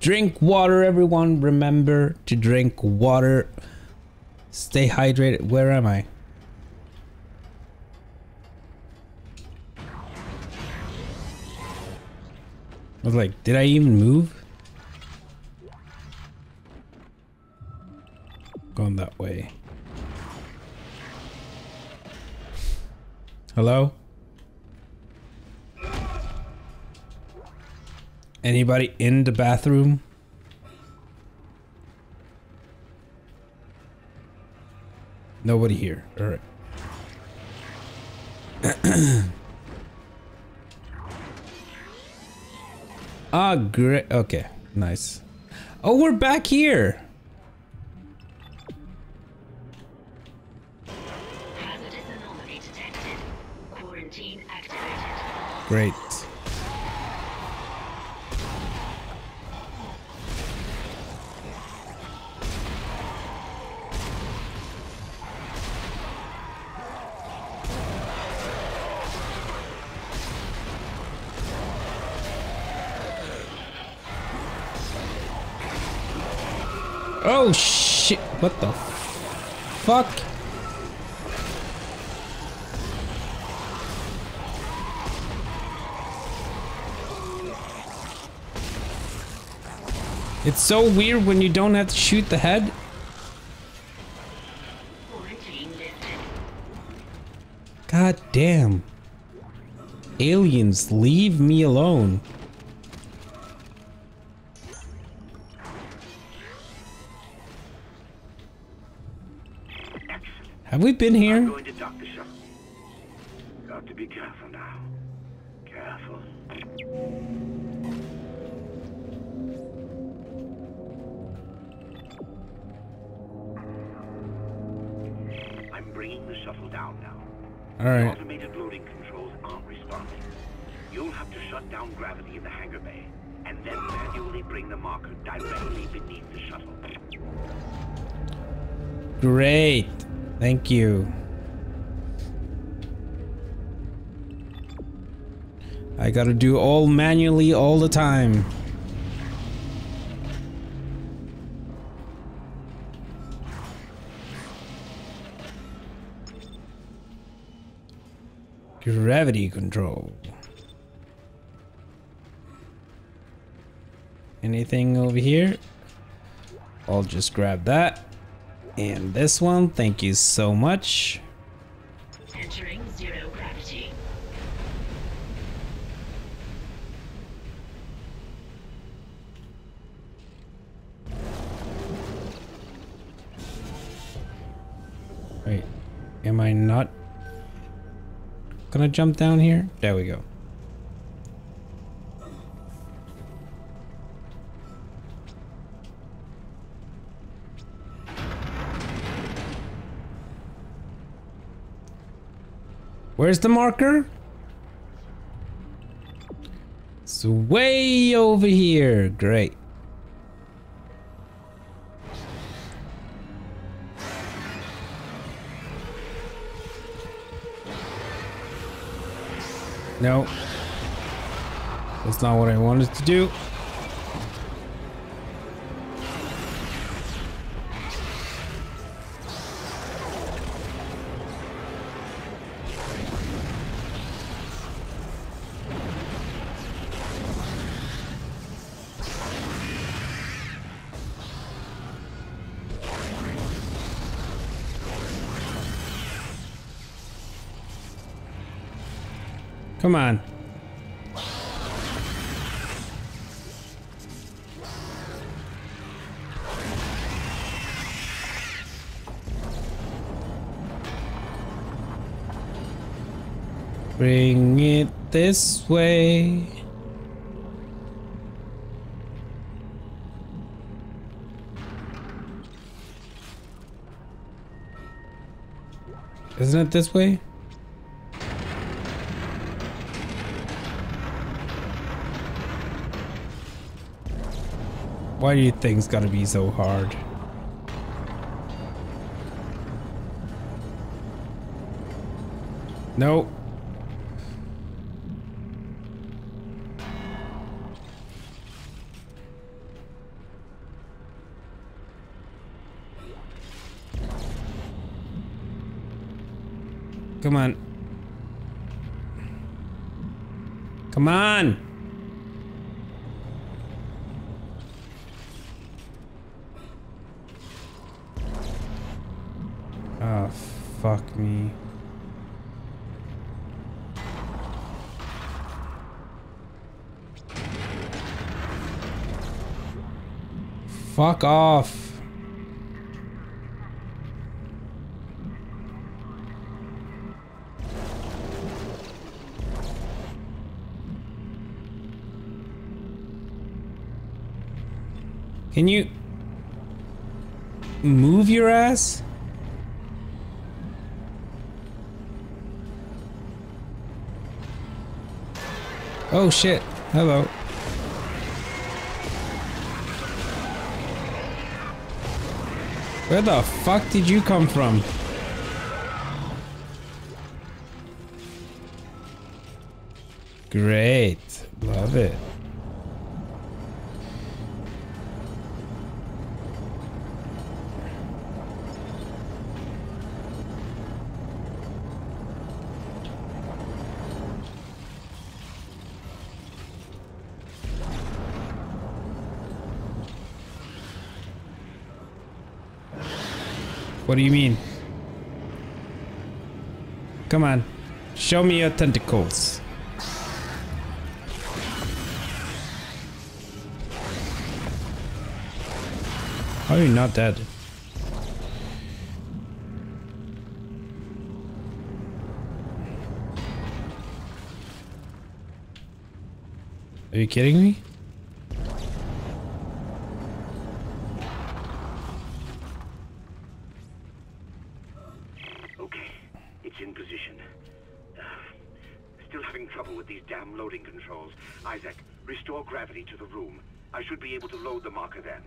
Drink water, everyone. Remember to drink water. Stay hydrated. Where am I? I was like, did I even move? Going that way. Hello? Anybody in the bathroom? Nobody here. All right. Ah, great. Okay, nice. Oh, we're back here. Hazardous anomaly detected. Quarantine activated. Great. Oh shit, what the fuck? It's so weird when you don't have to shoot the head. God damn. Aliens, leave me alone. Have we been here? I'm going to Dr. Shuttle. Got to be careful now. Careful. bringing the shuttle down now. All right. The automated loading controls aren't responding. You'll have to shut down gravity in the hangar bay, and then manually bring the marker directly beneath the shuttle. Great. Thank you. I gotta do all manually all the time. Gravity control. Anything over here? I'll just grab that. And this one, thank you so much. Entering zero gravity. Wait, am I not gonna jump down here? There we go. Where's the marker? It's way over here. Great. No. That's not what I wanted to do. Come on. Bring it this way. Isn't it this way? Why do you think it's gotta be so hard? No. Come on. Come on. Fuck me. Fuck off. Can you move your ass? Oh shit, hello. Where the fuck did you come from? Great, love it. What do you mean? Come on, show me your tentacles. How are you not dead? Are you kidding me? It's in position. Still having trouble with these damn loading controls. Isaac, restore gravity to the room. I should be able to load the marker then.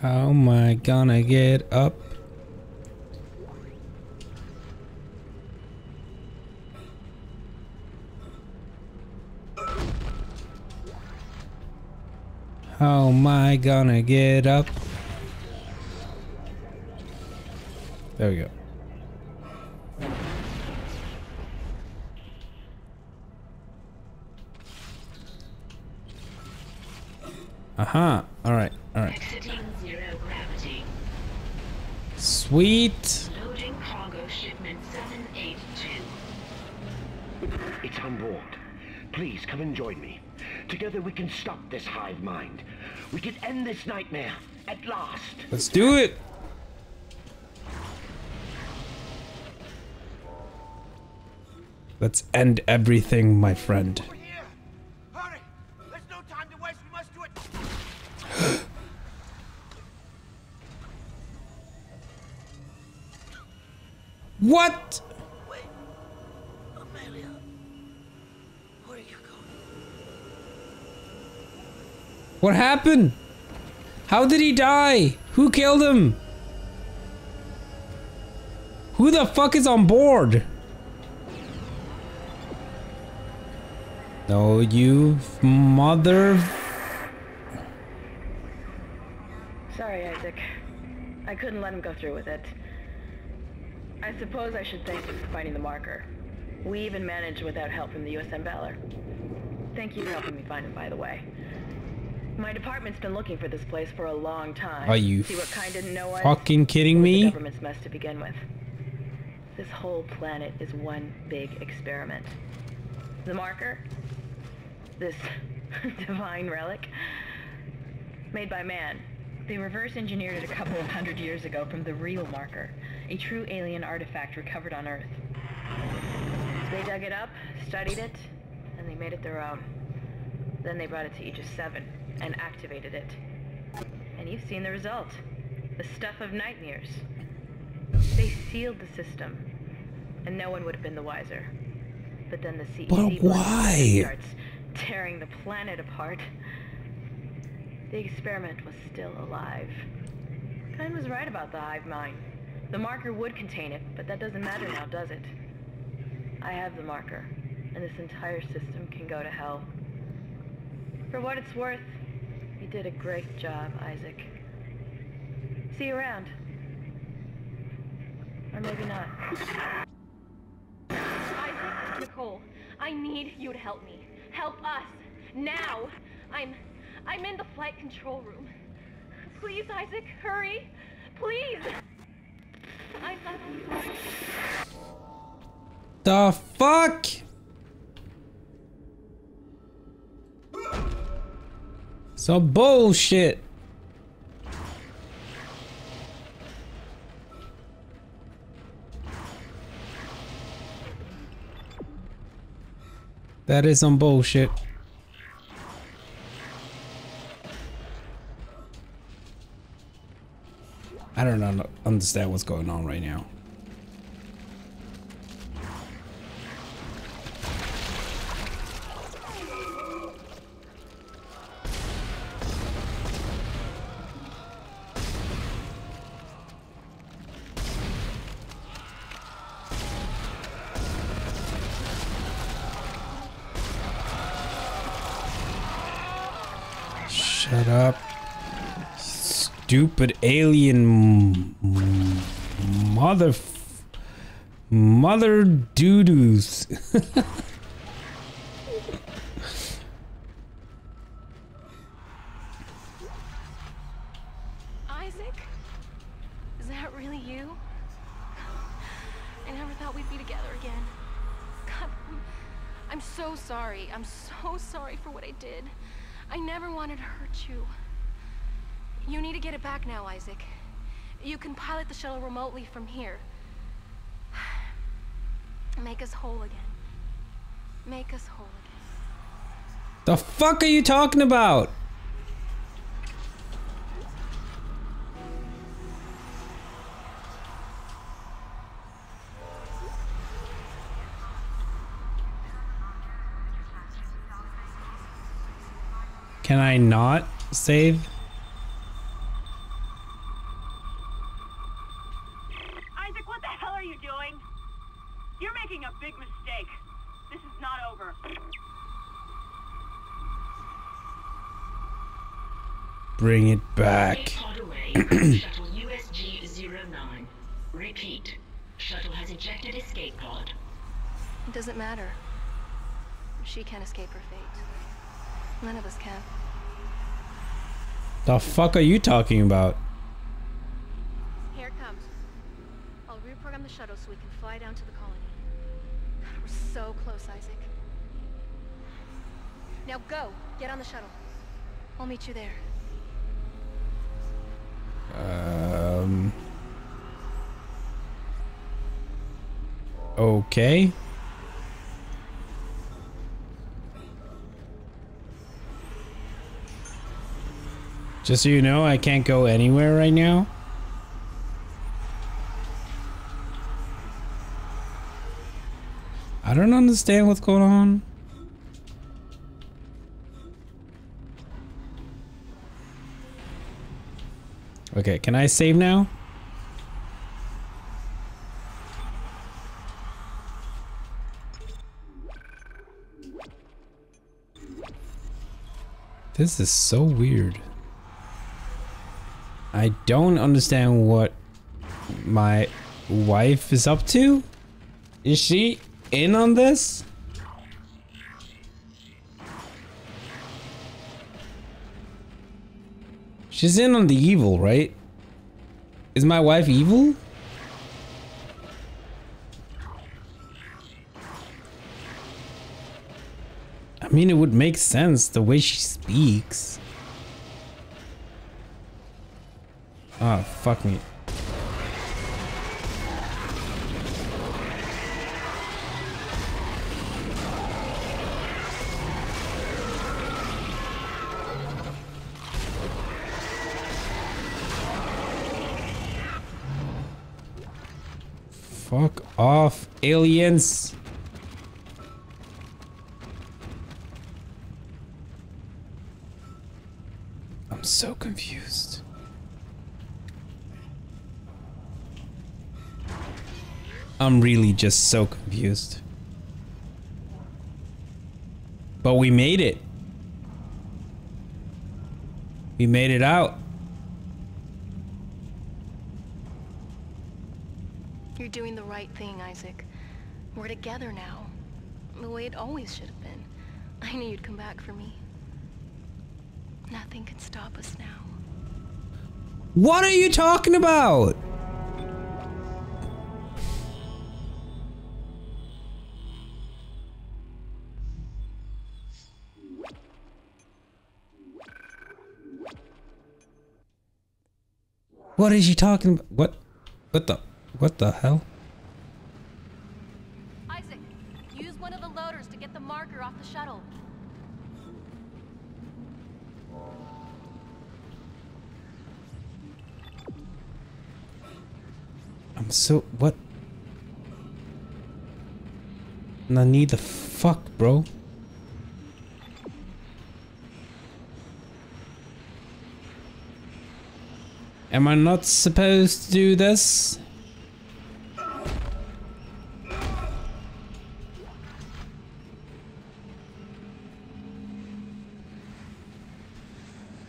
How am I gonna get up? How am I gonna get up? There we go. Aha! Alright, alright. Exiting zero gravity. Sweet! Loading cargo shipment 782. It's on board. Please come and join me. Together we can stop this hive mind. We can end this nightmare at last. Let's do it! Let's end everything, my friend. Hurry. There's no time to waste. We must do it. What? Wait. Amelia. Where are you going? What happened? How did he die? Who killed him? Who the fuck is on board? No, you mother. Sorry, Isaac. I couldn't let him go through with it. I suppose I should thank you for finding the marker. We even managed without help from the USM Valor. Thank you for helping me find him, by the way. My department's been looking for this place for a long time. Are you see what Kyne didn't know fucking kidding me? The government's mess to begin with. This whole planet is one big experiment. The marker. This divine relic, made by man. They reverse engineered it a couple of hundred years ago from the real marker, a true alien artifact recovered on Earth. So they dug it up, studied it, and they made it their own. Then they brought it to Aegis 7 and activated it. And you've seen the result. The stuff of nightmares. They sealed the system, and no one would have been the wiser. But then the CEC starts tearing the planet apart. The experiment was still alive. Kyne was right about the hive mind. The marker would contain it, but that doesn't matter now, does it? I have the marker, and this entire system can go to hell. For what it's worth, you did a great job, Isaac. See you around. Or maybe not. Isaac, Nicole, I need you to help me. Help us! Now! I'm in the flight control room. Please, Isaac, hurry! Please! I love you. The fuck? Some bullshit! That is some bullshit. I don't understand what's going on right now. Shut up. Stupid alien mother doo-doos. Isaac? Is that really you? I never thought we'd be together again. God, I'm so sorry. I'm so sorry for what I did. I never wanted to hurt you. You need to get it back now, Isaac. You can pilot the shuttle remotely from here. Make us whole again. Make us whole again. The fuck are you talking about? Can I not save? Isaac, what the hell are you doing? You're making a big mistake. This is not over. Bring it back. Shuttle USG09. Repeat. Shuttle has ejected escape pod. It doesn't matter. She can't escape her fate. None of us can. The fuck are you talking about? Here it comes. I'll reprogram the shuttle so we can fly down to the colony. God, we're so close, Isaac. Now go! Get on the shuttle. I'll meet you there. Okay. Just so you know, I can't go anywhere right now. I don't understand what's going on. Okay, can I save now? This is so weird. I don't understand what my wife is up to. Is she in on this? She's in on the evil, right? Is my wife evil? I mean, it would make sense the way she speaks. Oh, fuck me. Fuck off, aliens. I'm so confused. I'm really just so confused. But we made it. We made it out. You're doing the right thing, Isaac. We're together now. The way it always should have been. I knew you'd come back for me. Nothing can stop us now. What are you talking about? What is she talking about? What the hell? Isaac, use one of the loaders to get the marker off the shuttle. I'm so what? I need the fuck, bro. Am I not supposed to do this?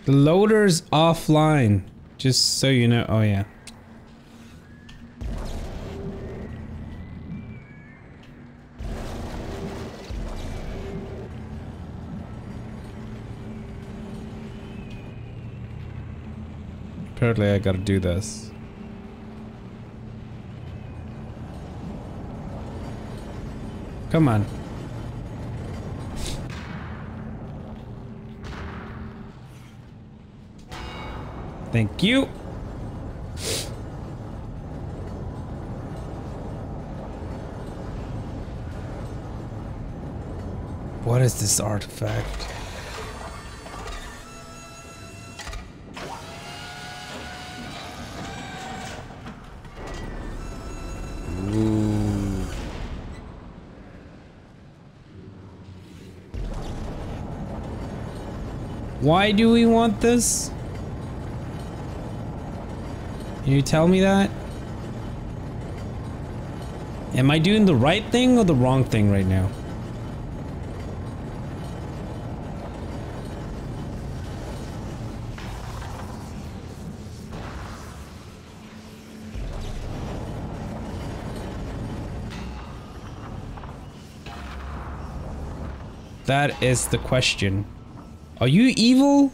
The loader's offline, just so you know. Oh yeah. Apparently I gotta do this. Come on. Thank you. What is this artifact? Why do we want this? Can you tell me that? Am I doing the right thing or the wrong thing right now? That is the question. Are you evil?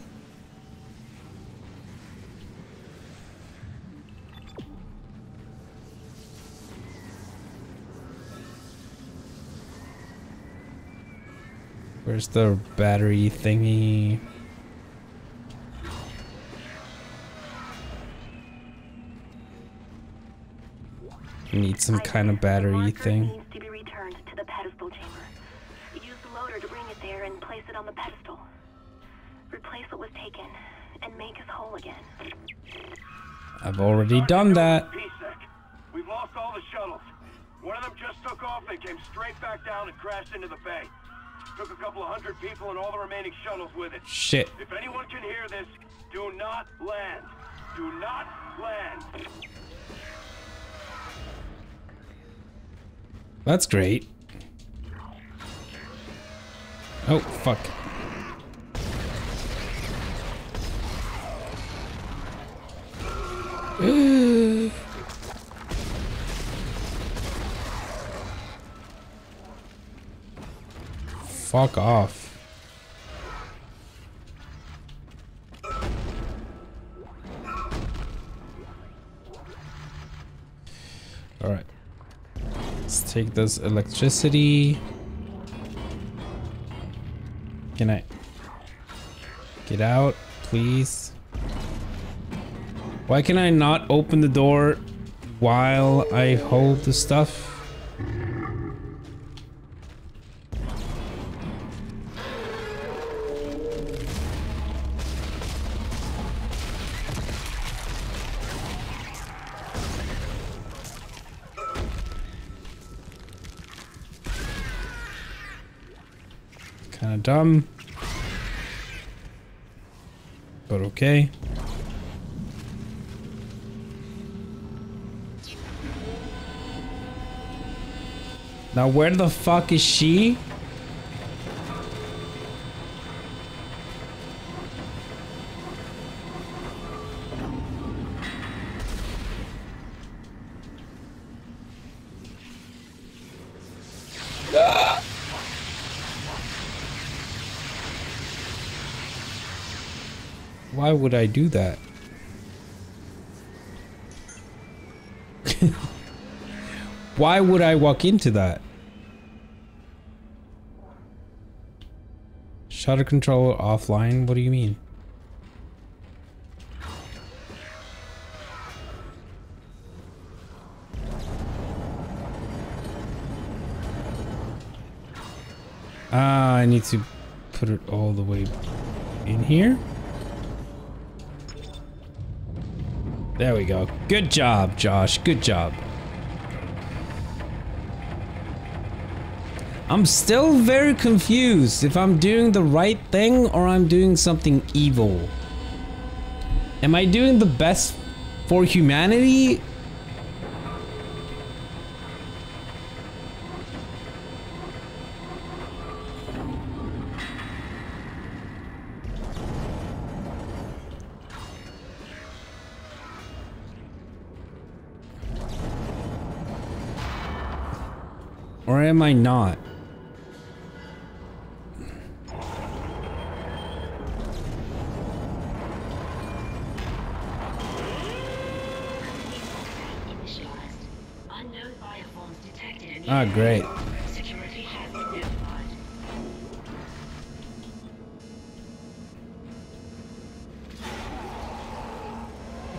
Where's the battery thingy? I need some kind of battery thing. Needs to be returned to the pedestal chamber. Use the loader to bring it there and place it on the pedestal. Replace what was taken and make us whole again. I've already done that. We've lost all the shuttles. One of them just took off. They came straight back down and crashed into the bay. Took a couple of hundred people and all the remaining shuttles with it. Shit. If anyone can hear this, do not land. Do not land. That's great. Oh, fuck. Fuck off. All right. Let's take this electricity. Can I get out, please? Why can I not open the door while I hold the stuff? Kinda dumb. But okay. Now where the fuck is she? Why would I do that? Why would I walk into that? Shutter controller offline? What do you mean? Ah, I need to put it all the way in here. There we go. Good job, Josh. Good job. I'm still very confused if I'm doing the right thing or I'm doing something evil. Am I doing the best for humanity? Or am I not? Ah, great.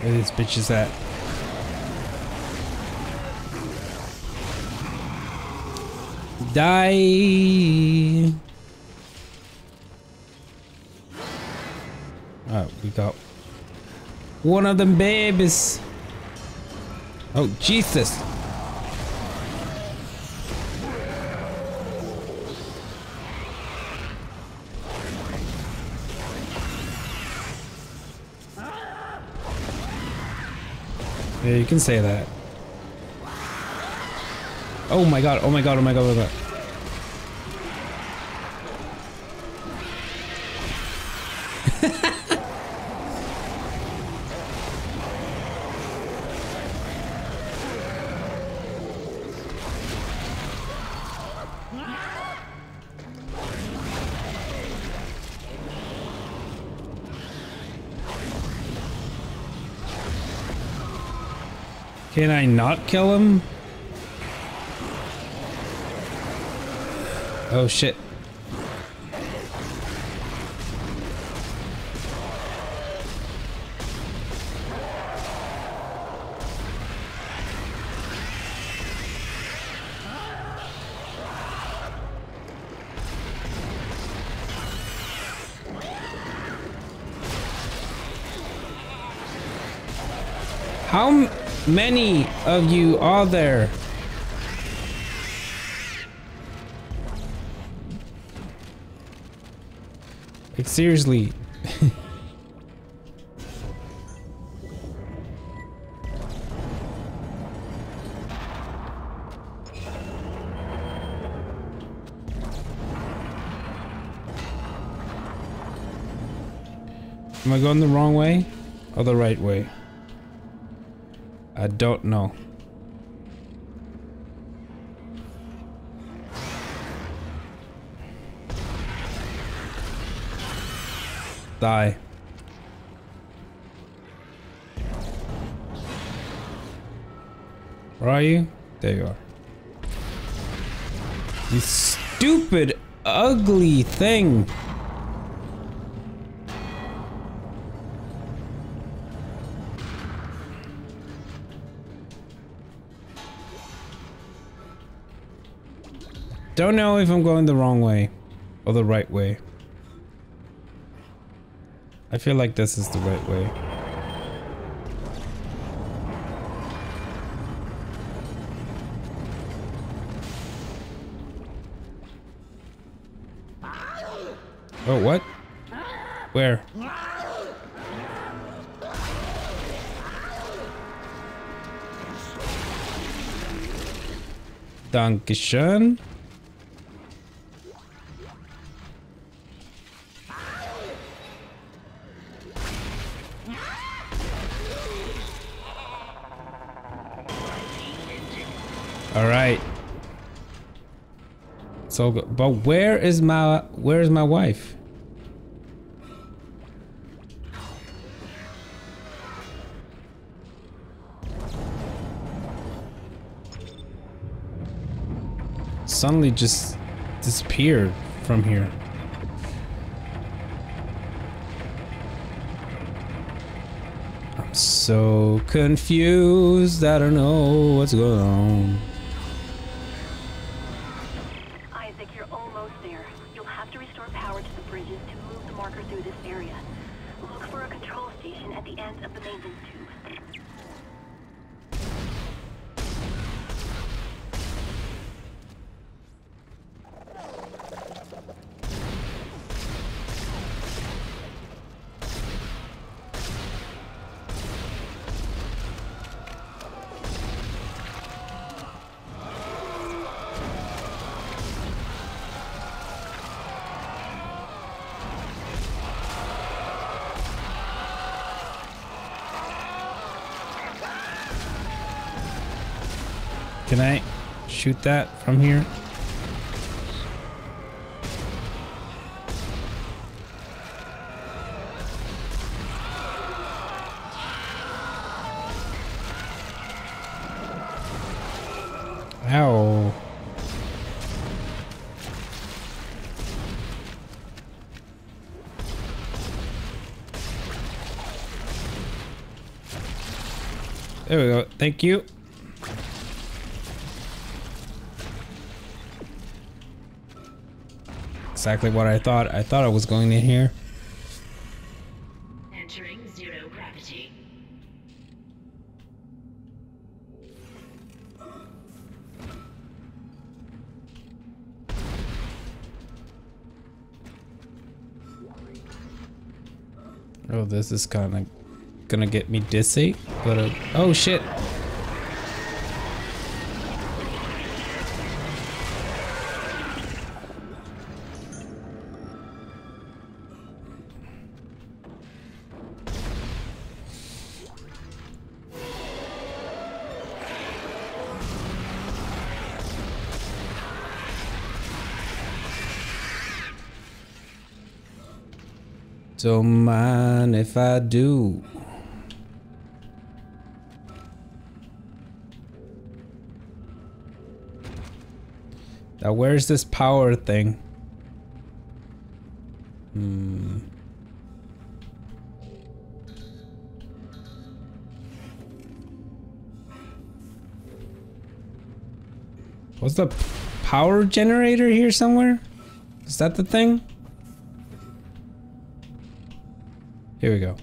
Where this bitch is at? Die. Oh, we got one of them babies. Oh, Jesus. Yeah, you can say that. Oh my god, oh my god, oh my god, oh my god. Can I not kill him? Oh shit. How many of you are there? Like seriously. Am I going the wrong way or the right way? I don't know. Die. Where are you? There you are. You stupid, ugly thing. Don't know if I'm going the wrong way or the right way. I feel like this is the right way. Oh, what? Where? Dankeschön. So good. But where is my wife? Suddenly just disappeared from here. I'm so confused. I don't know what's going on. Can I shoot that from here? Ow. There we go. Thank you. Exactly what I thought. I thought I was going in here. Entering zero gravity. Oh, this is kind of gonna get me dizzy. But oh shit. Don't mind if I do. Now where's this power thing? What's the power generator here somewhere? Is that the thing? Here we go.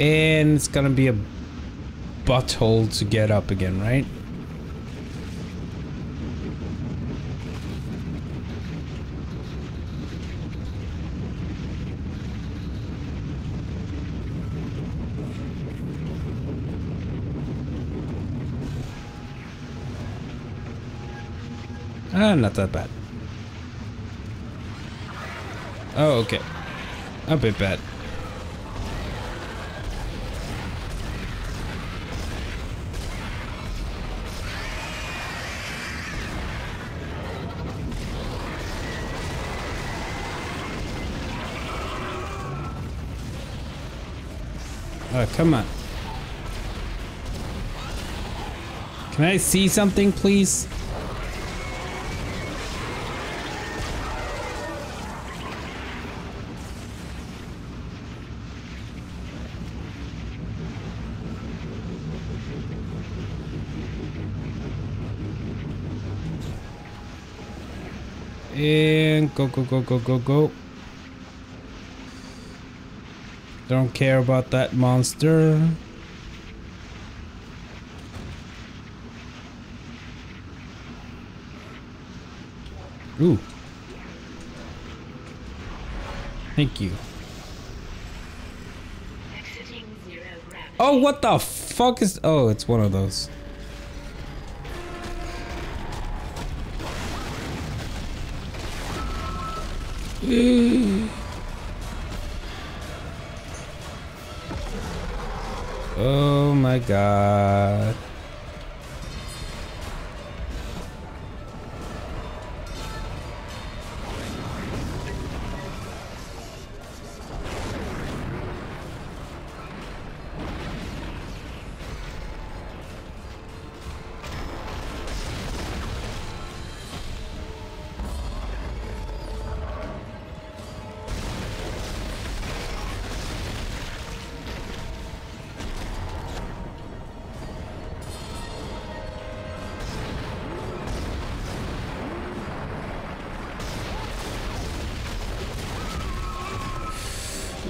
And it's gonna be a butthole to get up again, right? Not that bad. Oh, okay. A bit bad. Oh, come on. Can I see something, please? And go, go, go, go, go, go. Don't care about that monster. Ooh. Thank you. Oh, what the fuck is... Oh, it's one of those. Oh my god.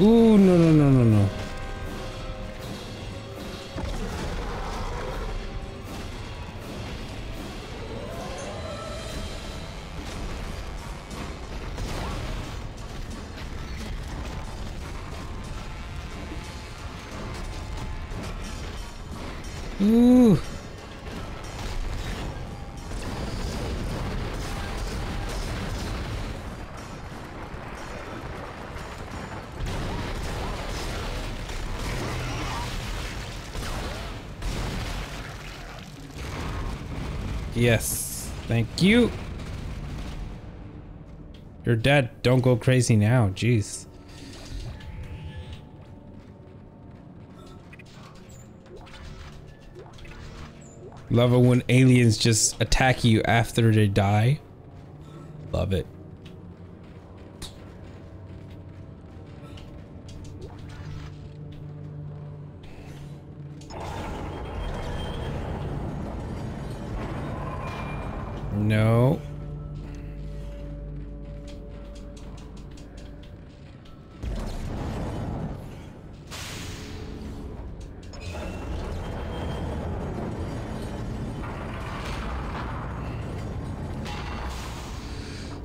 Ooh, no, no, no, no, no. Ooh. Yes, thank you. You're dead. Don't go crazy now. Jeez. Love it when aliens just attack you after they die. Love it. No.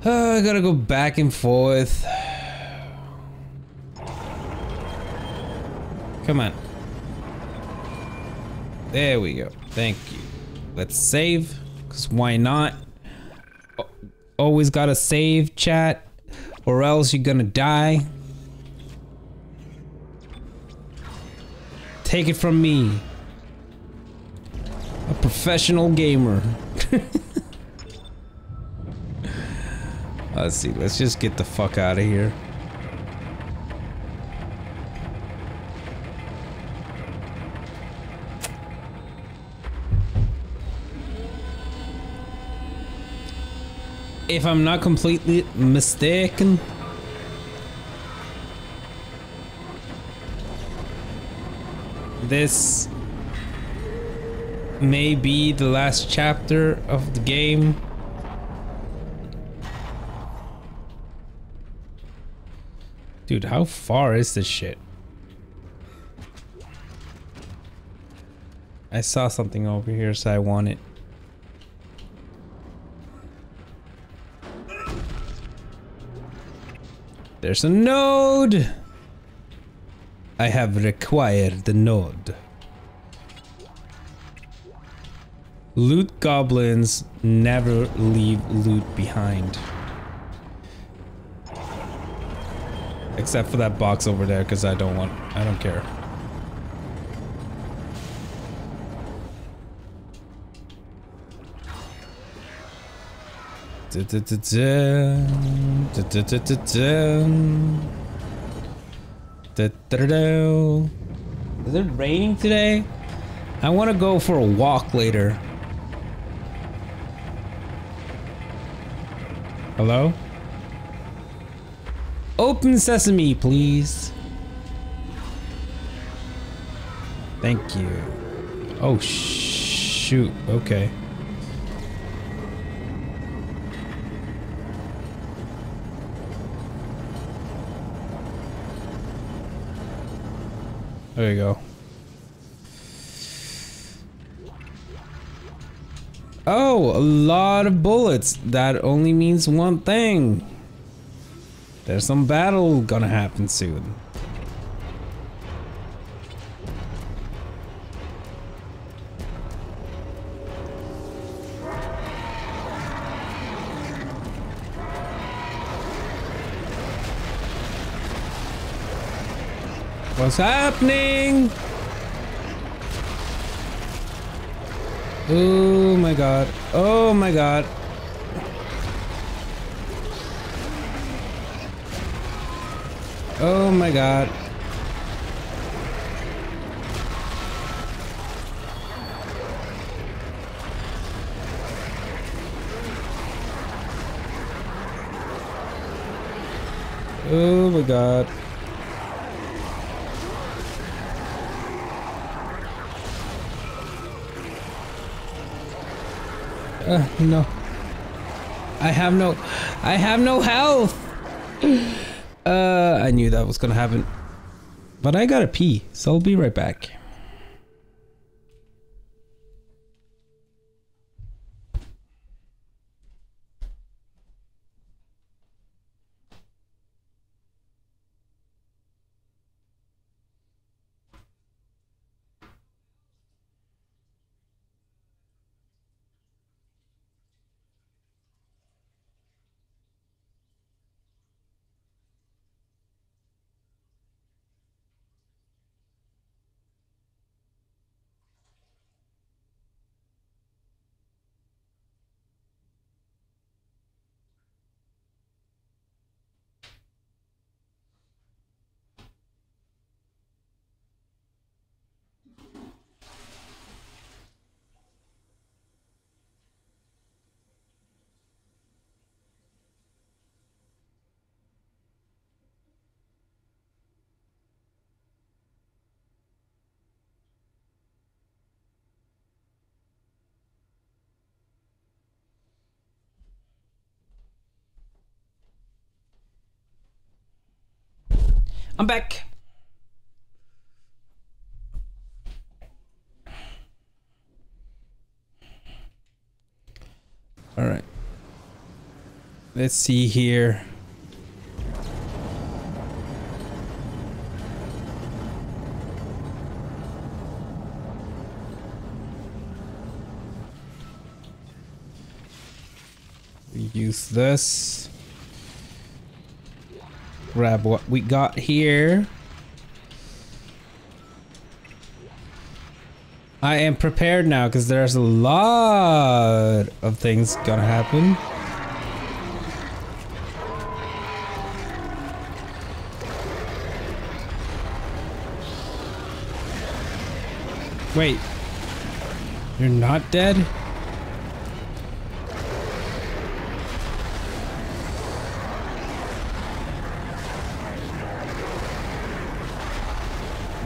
I gotta go back and forth. Come on. There we go. Thank you. Let's save, because why not? Always gotta save, chat, or else you're gonna die. Take it from me, a professional gamer. Let's see, let's just get the fuck out of here. If I'm not completely mistaken, this may be the last chapter of the game. Dude, how far is this shit? I saw something over here, so I want it. There's a node! I have required the node. Loot goblins never leave loot behind. Except for that box over there, because I don't care. Is it raining today? I want to go for a walk later. Hello? Open sesame, please. Thank you. Oh, shoot. Okay. There you go. Oh, a lot of bullets. That only means one thing. There's some battle gonna happen soon. What's happening? Oh my god. Oh my god. Oh my god. Oh my god. No. I have no health. I knew that was gonna happen. But I gotta pee, so I'll be right back. I'm back. All right. Let's see here. Use this. Grab what we got here. I am prepared now because there's a lot of things gonna happen. Wait, you're not dead?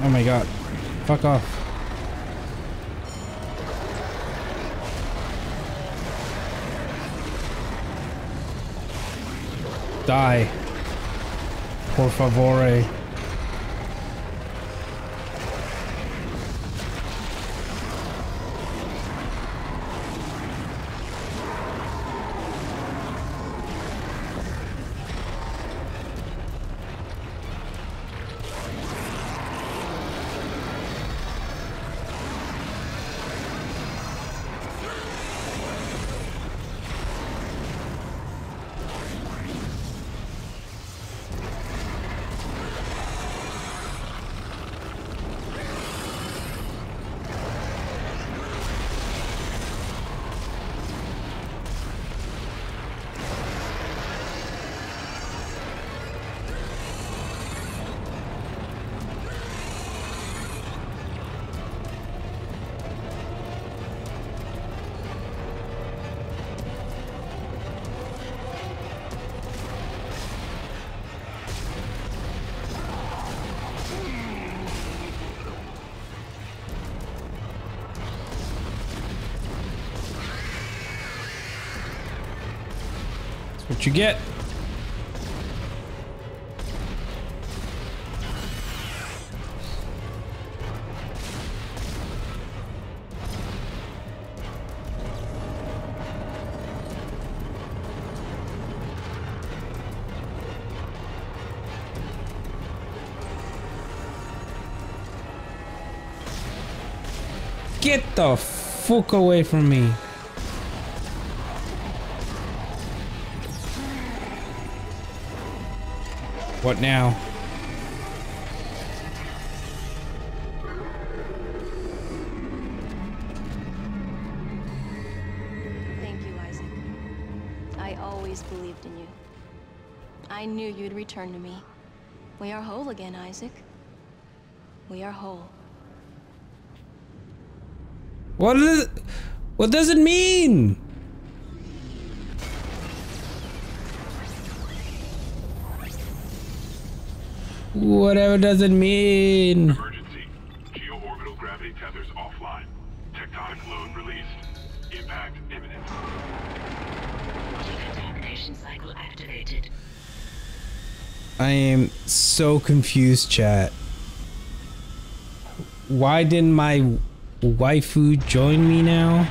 Oh my god, fuck off. Die. Por favore. What you get? Get the fuck away from me. What now? Thank you, Isaac. I always believed in you. I knew you'd return to me. We are whole again, Isaac. We are whole. What does it mean? Whatever does it mean? Emergency. Geo-orbital gravity tethers offline. Tectonic load released. Impact imminent. Decontamination cycle activated. I am so confused, chat. Why didn't my waifu join me now?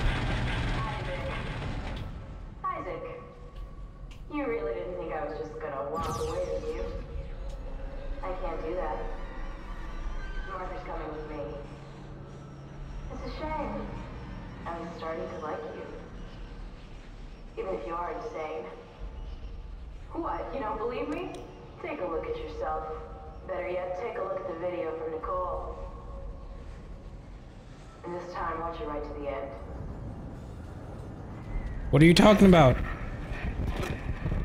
What are you talking about?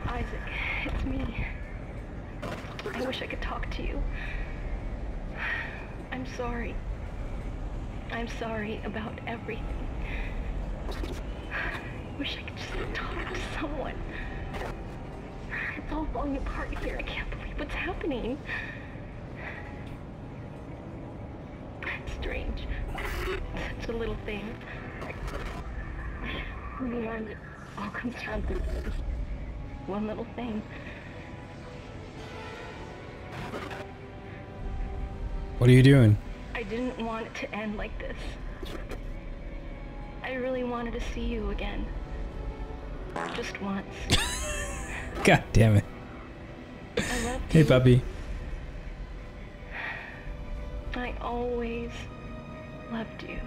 Isaac, it's me. I wish I could talk to you. I'm sorry. I'm sorry about everything. I wish I could just talk to someone. It's all falling apart here. I can't believe what's happening. It's strange. Such a little thing. In the end, it all comes down to this one little thing. What are you doing? I didn't want it to end like this. I really wanted to see you again. Just once. God damn it. Hey, puppy. I always loved you.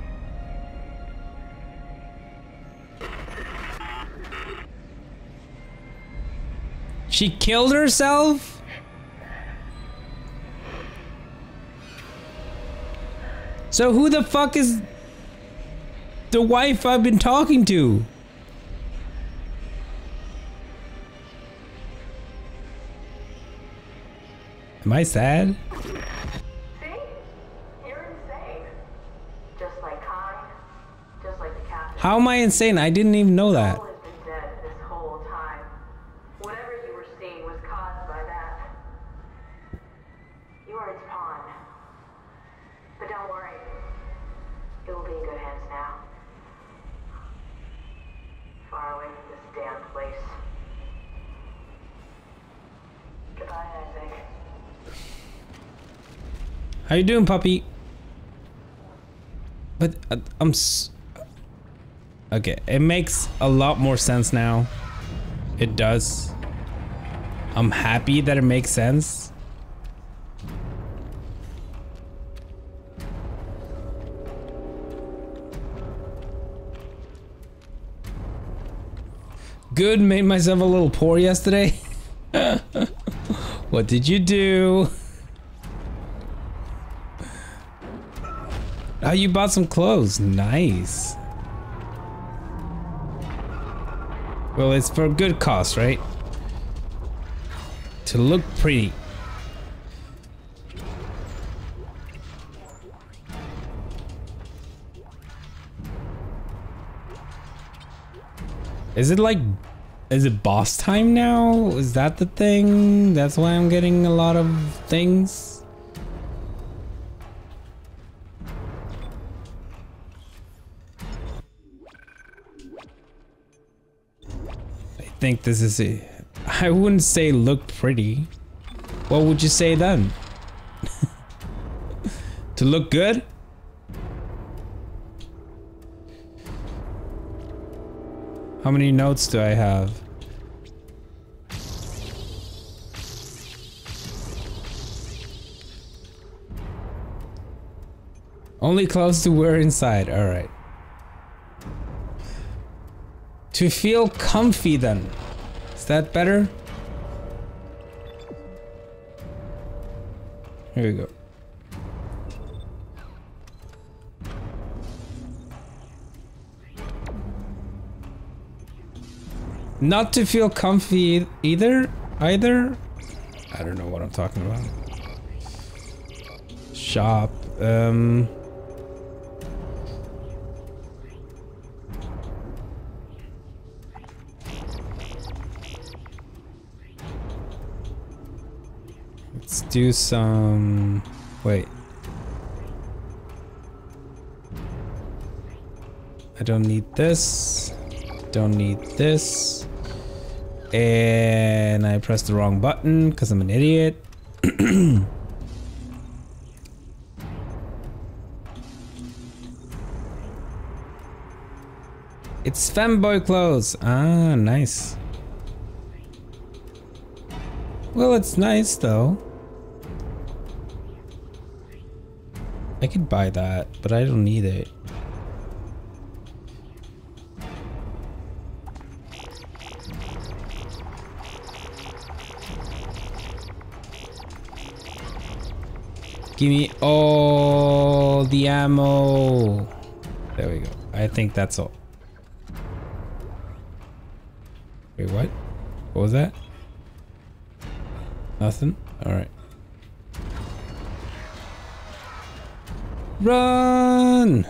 She killed herself? So who the fuck is the wife I've been talking to? Am I sad? See? You're insane. Just like Kyne, just like the captain. How am I insane? I didn't even know that. Nicole has been dead this whole time. Whatever you were seeing was caused by that. You are its pawn. But don't worry. It will be in good hands now. Far away from this damn place. Goodbye, Isaac. How you doing, puppy? But okay, it makes a lot more sense now. It does. I'm happy that it makes sense. Good, made myself a little poor yesterday. What did you do? Oh, you bought some clothes. Nice. Well, it's for a good cause, right? To look pretty. Is it like... is it boss time now? Is that the thing? That's why I'm getting a lot of things. I think this is it. I wouldn't say look pretty. What would you say then? To look good? How many notes do I have? Only clothes to wear inside. All right. To feel comfy then. Is that better? Here we go. Not to feel comfy either? I don't know what I'm talking about. Shop. Let's do some... wait. I don't need this. Don't need this. And I pressed the wrong button because I'm an idiot. It's femboy clothes. Ah, nice. Well, it's nice though. I could buy that, but I don't need it. Give me all the ammo. There we go. I think that's all. Wait, what? What was that? Nothing? Alright. Run!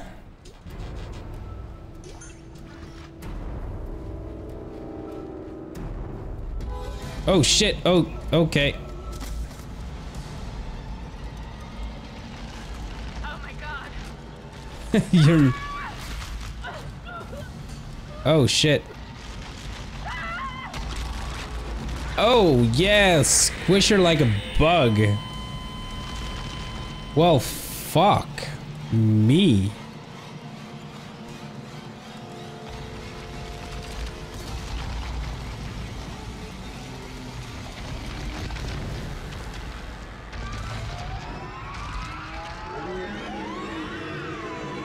Oh shit! Oh, okay. Oh my god! You're... oh shit. Oh, yeah, squish her like a bug. Well, fuck me.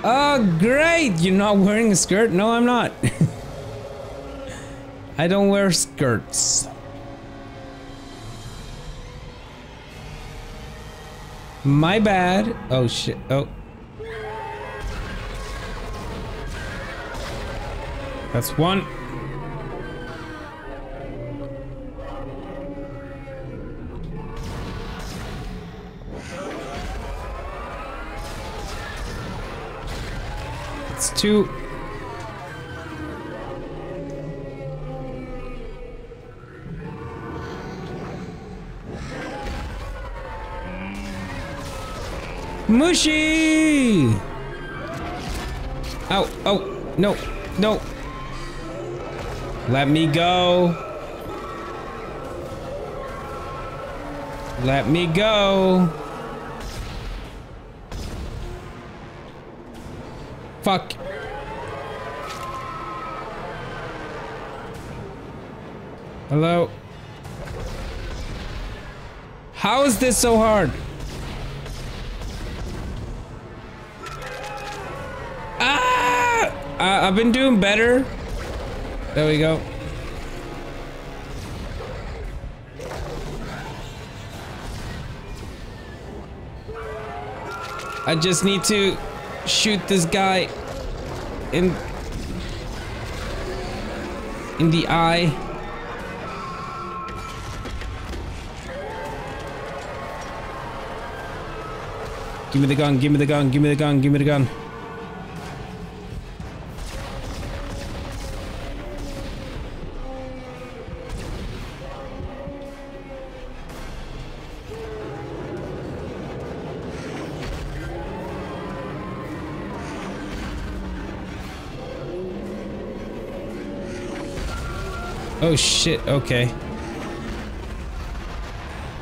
Oh, great! You're not wearing a skirt? No, I'm not. I don't wear skirts. My bad. Oh, shit. Oh. That's one. That's two. Mushy! Ow, oh, no, no. Let me go. Let me go. Fuck. Hello. How is this so hard? I've been doing better. There we go. I just need to shoot this guy in the eye. Give me the gun, give me the gun, give me the gun, give me the gun. Oh shit, okay.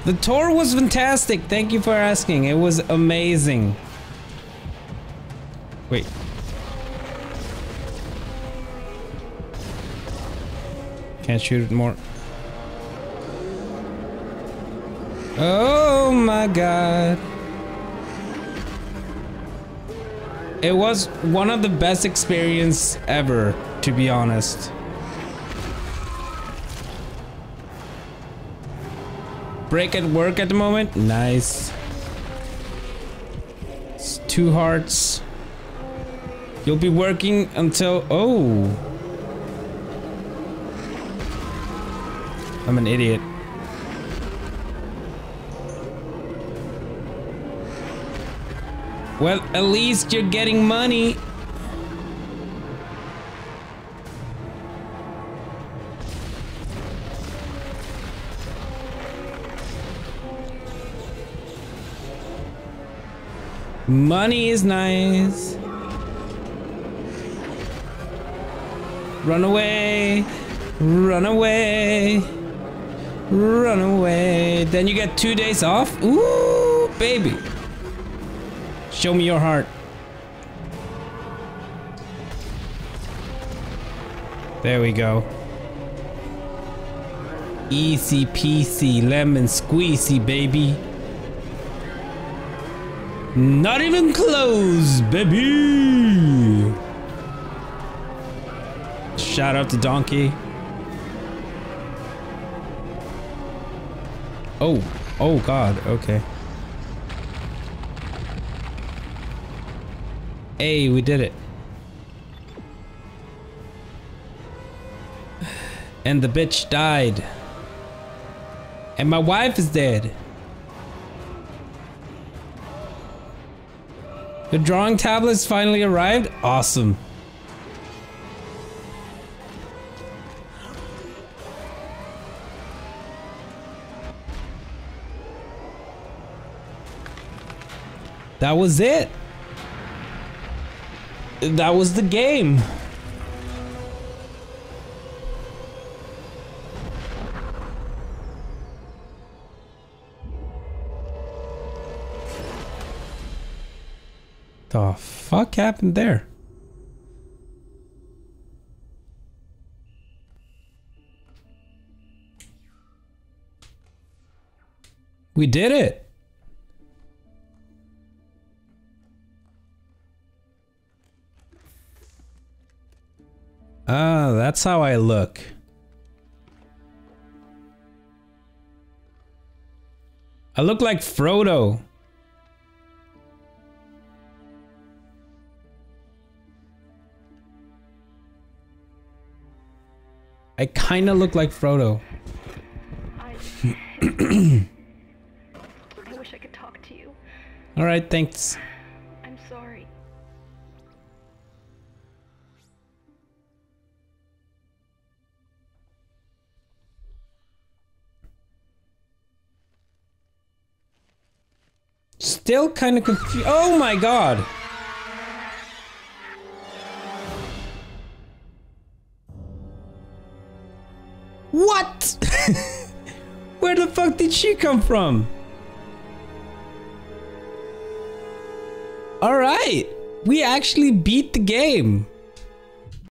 The tour was fantastic, thank you for asking. It was amazing. Wait. Can't shoot it more. Oh my god. It was one of the best experiences ever, to be honest. Break at work at the moment. Nice. It's 2 hearts. You'll be working until... Oh. I'm an idiot. Well, at least you're getting money. Money is nice. Run away. Run away. Run away. Then you get 2 days off. Ooh, baby. Show me your heart. There we go. Easy peasy, lemon squeezy, baby. Not even close, baby! Shout out to Donkey. Oh, oh god, okay. Hey, we did it. And the bitch died. And my wife is dead. The drawing tablets finally arrived? Awesome. That was it. That was the game. The fuck happened there? We did it! Ah, that's how I look. I look like Frodo. I kinda look like Frodo. I wish I could talk to you. Alright, thanks. I'm sorry. Still kinda confused. Oh my god! What? Where the fuck did she come from? All right, we actually beat the game.